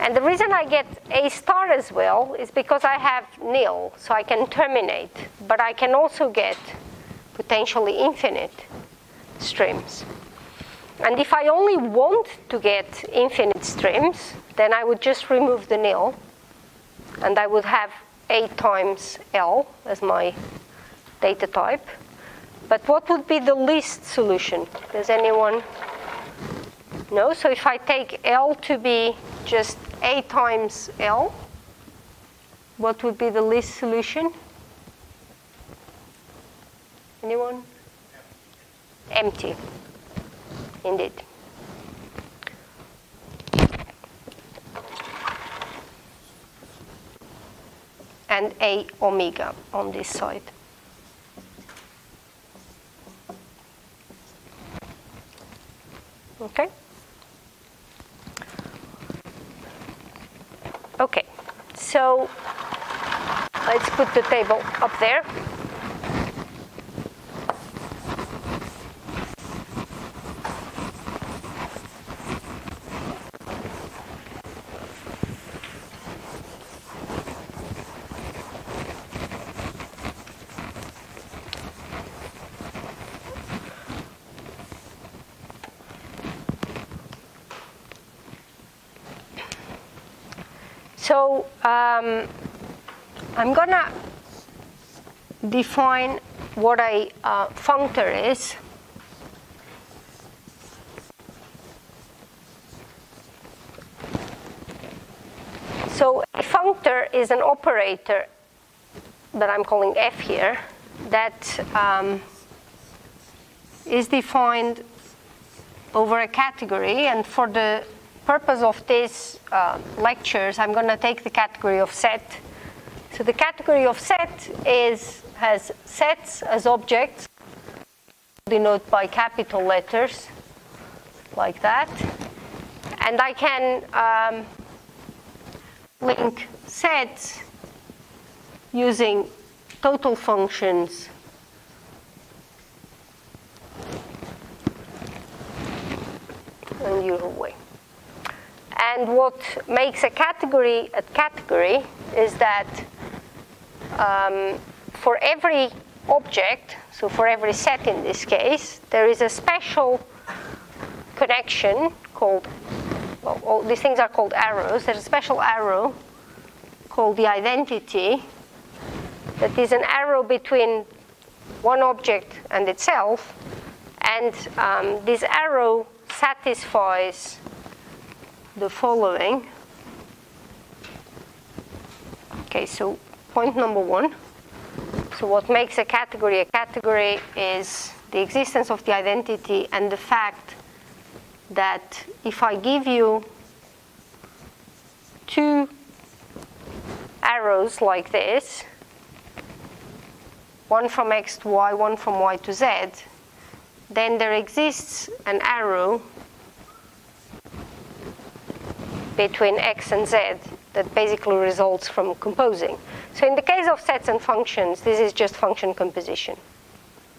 And the reason I get A star as well is because I have nil, so I can terminate. But I can also get potentially infinite streams. And if I only want to get infinite streams, then I would just remove the nil, and I would have A times L as my data type. But what would be the least solution? Does anyone know? So if I take L to be just A times L, what would be the least solution? Anyone? Empty. Indeed. And A omega on this side. Okay? Okay, so let's put the table up there. So um, I'm going to define what a uh, functor is. So a functor is an operator that I'm calling F here that um, is defined over a category, and for the purpose of these uh, lectures, I'm going to take the category of set. So the category of set is, has sets as objects, denoted by capital letters, like that. And I can um, link sets using total functions in the usual way. And what makes a category a category is that um, for every object, so for every set in this case, there is a special connection called, well, all these things are called arrows. There's a special arrow called the identity that is an arrow between one object and itself. And um, this arrow satisfies the following. Okay, so point number one. So what makes a category a category is the existence of the identity and the fact that if I give you two arrows like this, one from X to Y, one from Y to Z, then there exists an arrow between X and Z that basically results from composing. So in the case of sets and functions, this is just function composition.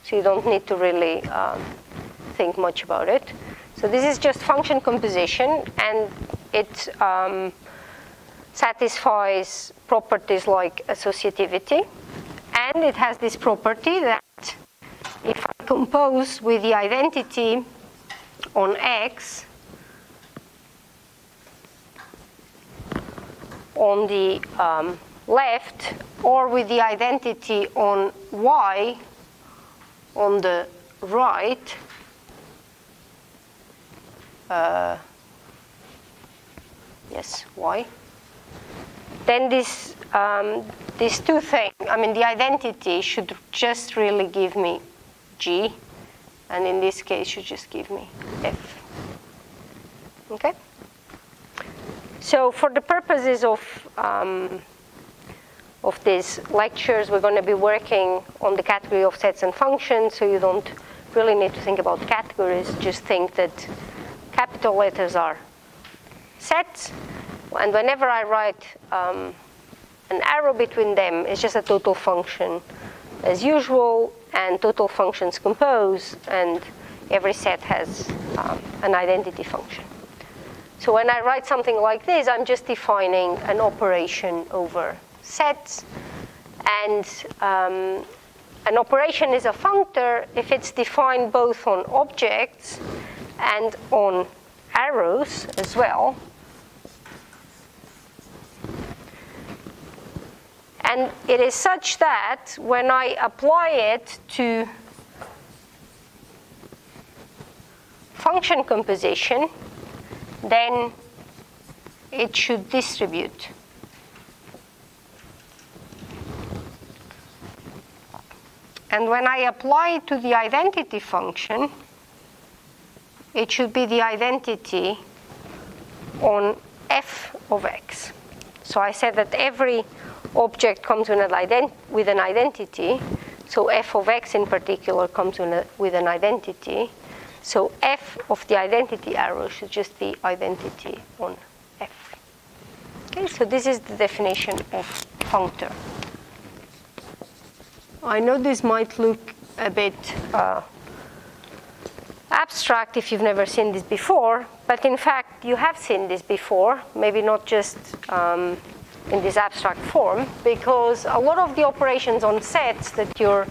So you don't need to really um, think much about it. So this is just function composition, and it um, satisfies properties like associativity, and it has this property that if I compose with the identity on X on the um, left, or with the identity on Y on the right, uh, yes, Y, then this, um, these two things, I mean, the identity should just really give me G, and in this case, should just give me F, okay? So for the purposes of, um, of these lectures, we're going to be working on the category of sets and functions, so you don't really need to think about categories, just think that capital letters are sets, and whenever I write um, an arrow between them, it's just a total function as usual, and total functions compose, and every set has um, an identity function. So when I write something like this, I'm just defining an operation over sets. And um, an operation is a functor if it's defined both on objects and on arrows as well. And it is such that when I apply it to function composition, then it should distribute. And when I apply it to the identity function, it should be the identity on f of x. So I said that every object comes with an, ident with an identity, so f of x in particular comes with, a, with an identity. So f of the identity arrow should just be identity on f. Okay, so this is the definition of functor. I know this might look a bit uh, abstract if you've never seen this before, but in fact you have seen this before, maybe not just um, in this abstract form, because a lot of the operations on sets that you're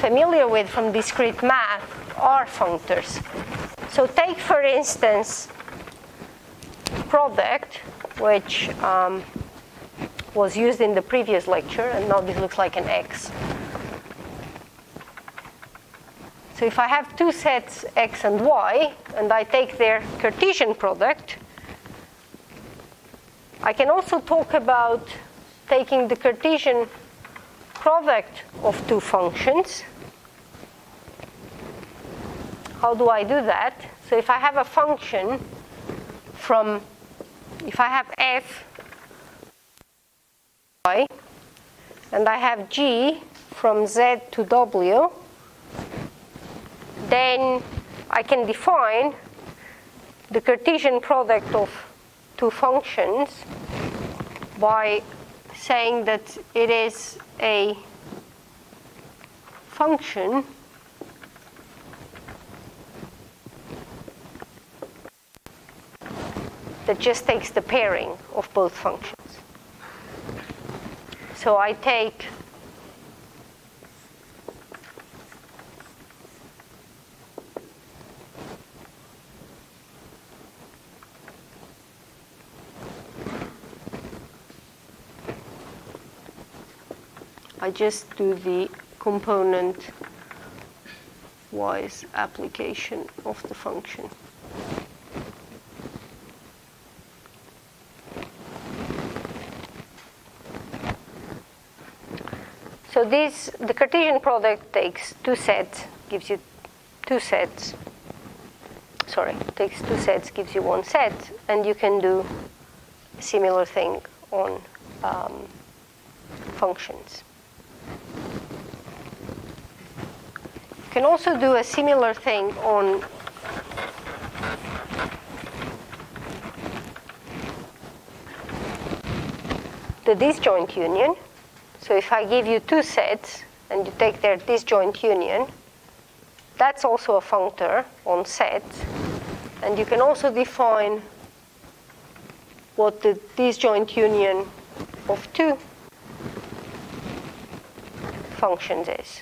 familiar with from discrete math are functors. So take, for instance, product, which um, was used in the previous lecture, and now this looks like an X. So if I have two sets, X and Y, and I take their Cartesian product, I can also talk about taking the Cartesian product of two functions. How do I do that? So if I have a function from, if I have f, y, and I have g from z to w, then I can define the Cartesian product of two functions by saying that it is a function that just takes the pairing of both functions. So I take I just do the component-wise application of the function. So this, the Cartesian product takes two sets, gives you two sets. Sorry, takes two sets, gives you one set, and you can do a similar thing on um, functions. You can also do a similar thing on the disjoint union. So if I give you two sets and you take their disjoint union, that's also a functor on sets. And you can also define what the disjoint union of two functions is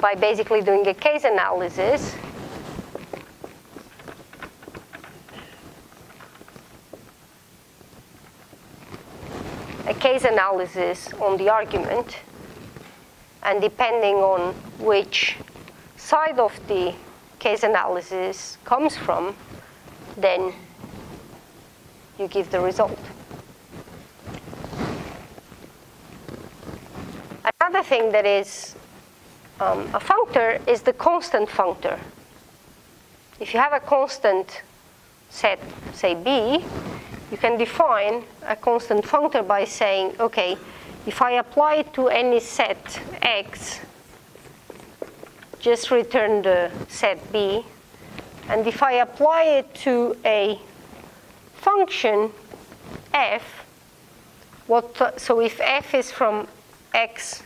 by basically doing a case analysis a case analysis on the argument, and depending on which side of the case analysis comes from, then you give the result. Another thing that is um, a functor is the constant functor. If you have a constant set, say B, you can define a constant functor by saying, okay, if I apply it to any set X, just return the set B. And if I apply it to a function f, what, so if f is from x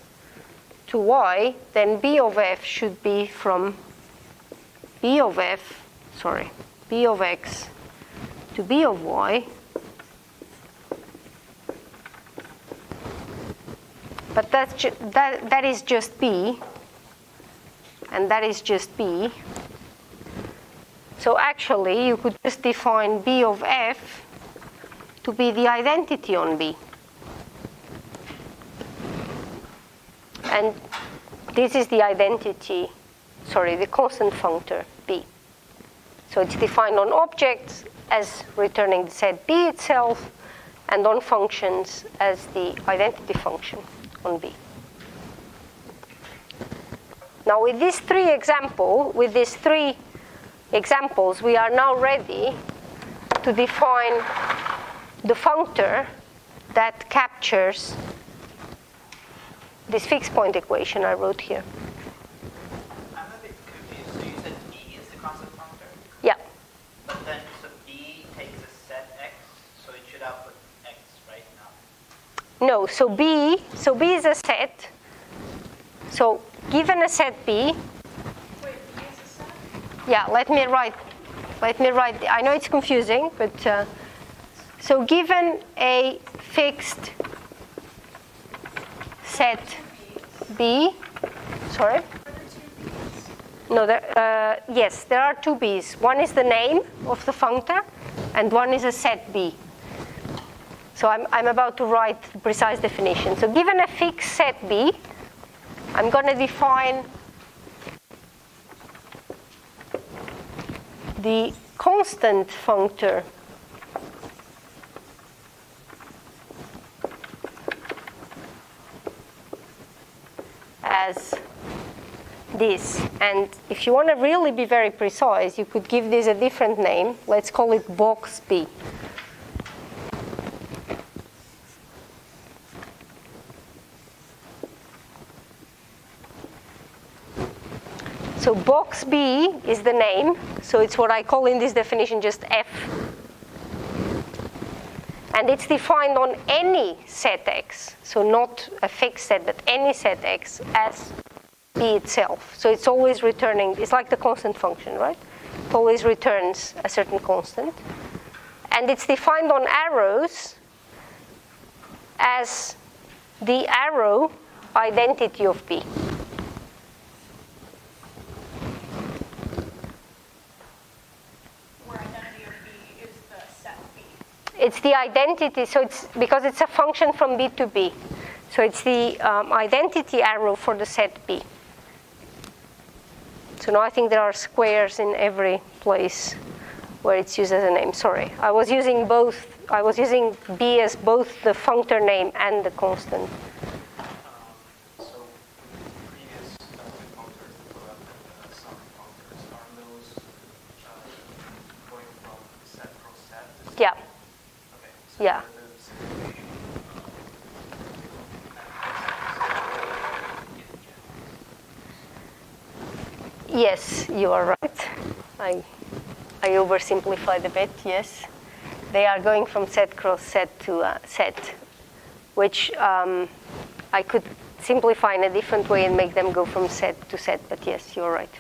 to y, then b of f should be from b of f, sorry, b of x to b of y. But that's ju that, that is just b, and that is just b. So actually, you could just define b of f to be the identity on b. And this is the identity, sorry, the constant functor b. So it's defined on objects as returning the set b itself, and on functions as the identity function on B. Now with these three example, with these three examples, we are now ready to define the functor that captures this fixed point equation I wrote here. I'm a bit confused. So you said D is the constant functor? Yeah. But then, so D takes a set X, so it should output X right now. No, so B, so B is a set. So given a set B, wait, B is a set? Yeah, let me write, let me write, I know it's confusing, but uh, so given a fixed set B, sorry, no, there, uh, yes, there are two B's. One is the name of the functor, and one is a set B. So I'm, I'm about to write the precise definition. So given a fixed set B, I'm going to define the constant functor as this. And if you want to really be very precise, you could give this a different name. Let's call it box B. So box B is the name, so it's what I call in this definition just F. And it's defined on any set X, so not a fixed set, but any set X as B itself. So it's always returning, it's like the constant function, right? It always returns a certain constant. And it's defined on arrows as the arrow identity of B. It's the identity, so it's because it's a function from B to B. So it's the um, identity arrow for the set B. So now I think there are squares in every place where it's used as a name. Sorry, I was using both, I was using B as both the functor name and the constant. Yeah. Yes, you are right. I, I oversimplified a bit, yes. They are going from set cross set to uh, set, which um, I could simplify in a different way and make them go from set to set, but yes, you're right.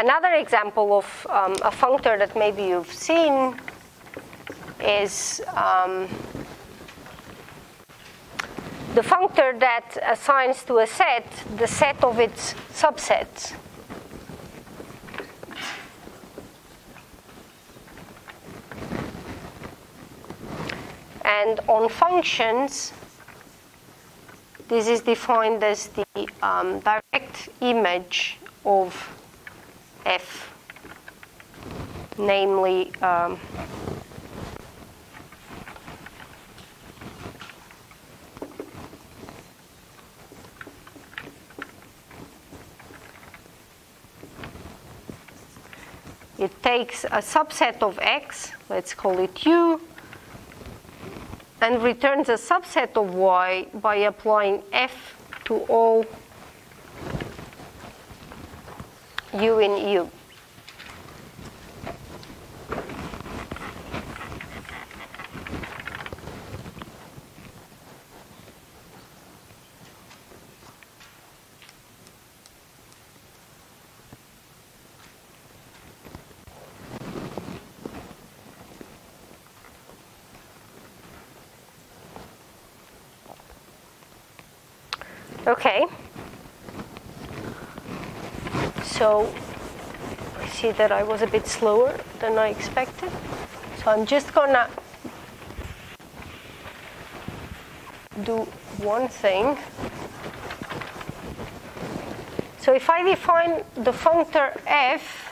Another example of um, a functor that maybe you've seen is um, the functor that assigns to a set the set of its subsets. And on functions, this is defined as the um, direct image of F, namely um, it takes a subset of X, let's call it U, and returns a subset of Y by applying F to all U in U. Okay, so I see that I was a bit slower than I expected. So I'm just gonna do one thing. So if I define the functor F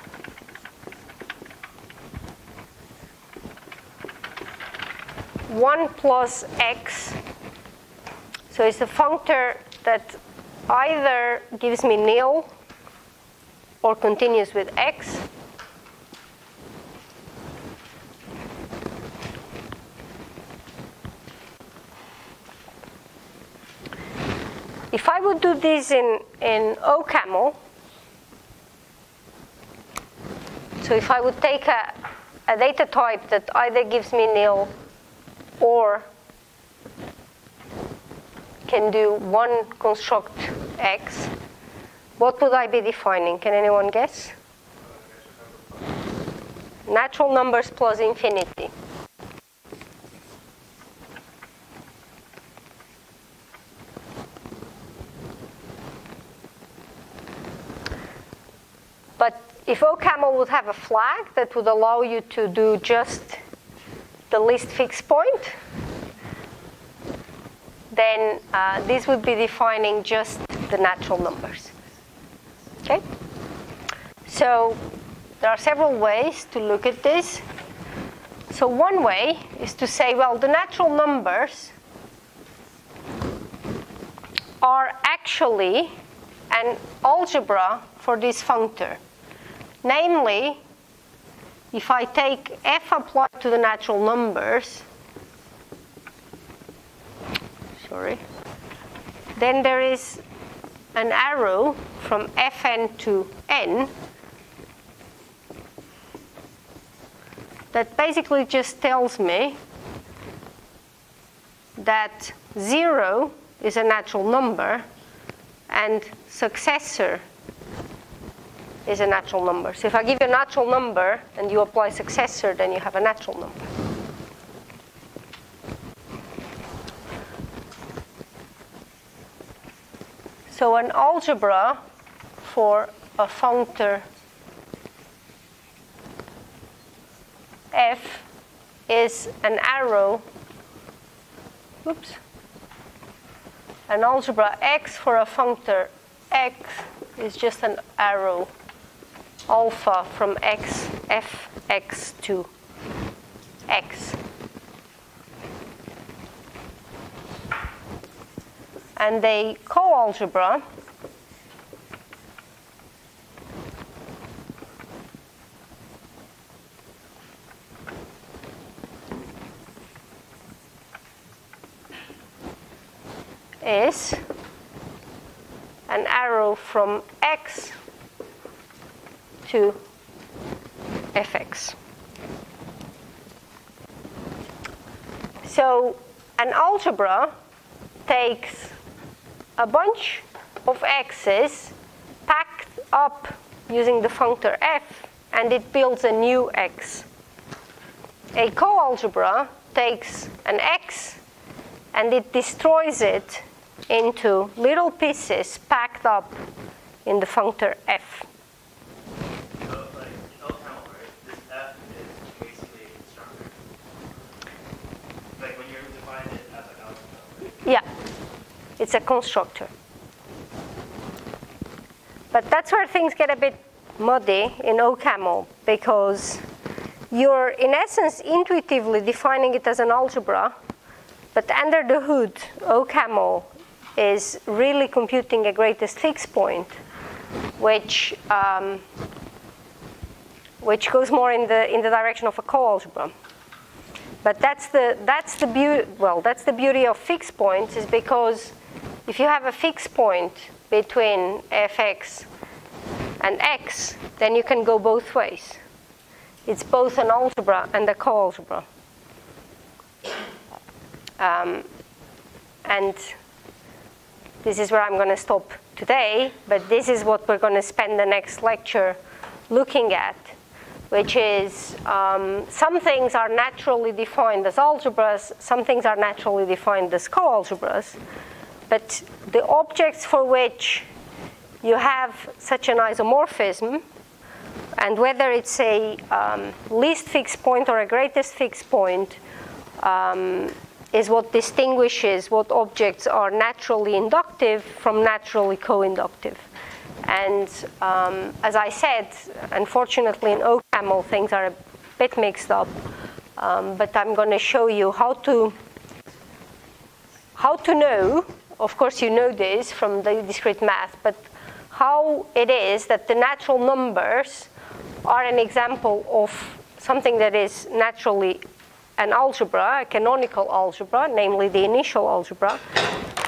one plus X, so it's the functor that either gives me nil or continues with X. If I would do this in, in OCaml, so if I would take a, a data type that either gives me nil or can do one construct X, what would I be defining? Can anyone guess? Natural numbers plus infinity. But if OCaml would have a flag that would allow you to do just the least fixed point, then uh, this would be defining just the natural numbers, okay? So there are several ways to look at this. So one way is to say, well, the natural numbers are actually an algebra for this functor. Namely, if I take F applied to the natural numbers, Sorry. then there is an arrow from Fn to N that basically just tells me that zero is a natural number and successor is a natural number. So if I give you a natural number and you apply successor, then you have a natural number. So an algebra for a functor F is an arrow, oops, an algebra X for a functor X is just an arrow alpha from X, F, X to X. And a coalgebra is an arrow from X to F X. So an algebra takes a bunch of X's packed up using the functor f, and it builds a new X. A coalgebra takes an X and it destroys it into little pieces packed up in the functor f. So, like, in algebra, this f is basically a constructor. Like when you're defining it as an algebra. Yeah, it's a constructor. But that's where things get a bit muddy in OCaml, because you're in essence intuitively defining it as an algebra, but under the hood, OCaml is really computing a greatest fixed point, which um, which goes more in the in the direction of a coalgebra. But that's the that's the beauty. Well, that's the beauty of fixed points, is because if you have a fixed point between f(x) and X, then you can go both ways. It's both an algebra and a coalgebra. Um, and this is where I'm going to stop today, but this is what we're going to spend the next lecture looking at, which is um, some things are naturally defined as algebras, some things are naturally defined as coalgebras, but the objects for which you have such an isomorphism, and whether it's a um, least fixed point or a greatest fixed point um, is what distinguishes what objects are naturally inductive from naturally co-inductive. And um, as I said, unfortunately in OCaml things are a bit mixed up, um, but I'm going to show you how to how to know. Of course you know this from the discrete math, but how it is that the natural numbers are an example of something that is naturally an algebra, a canonical algebra, namely the initial algebra,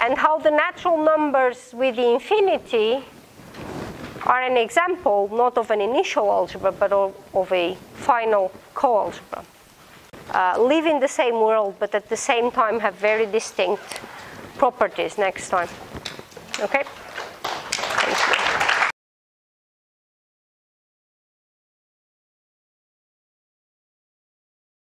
and how the natural numbers with the infinity are an example not of an initial algebra but of, of a final coalgebra. Uh, live in the same world but at the same time have very distinct properties next time. Okay?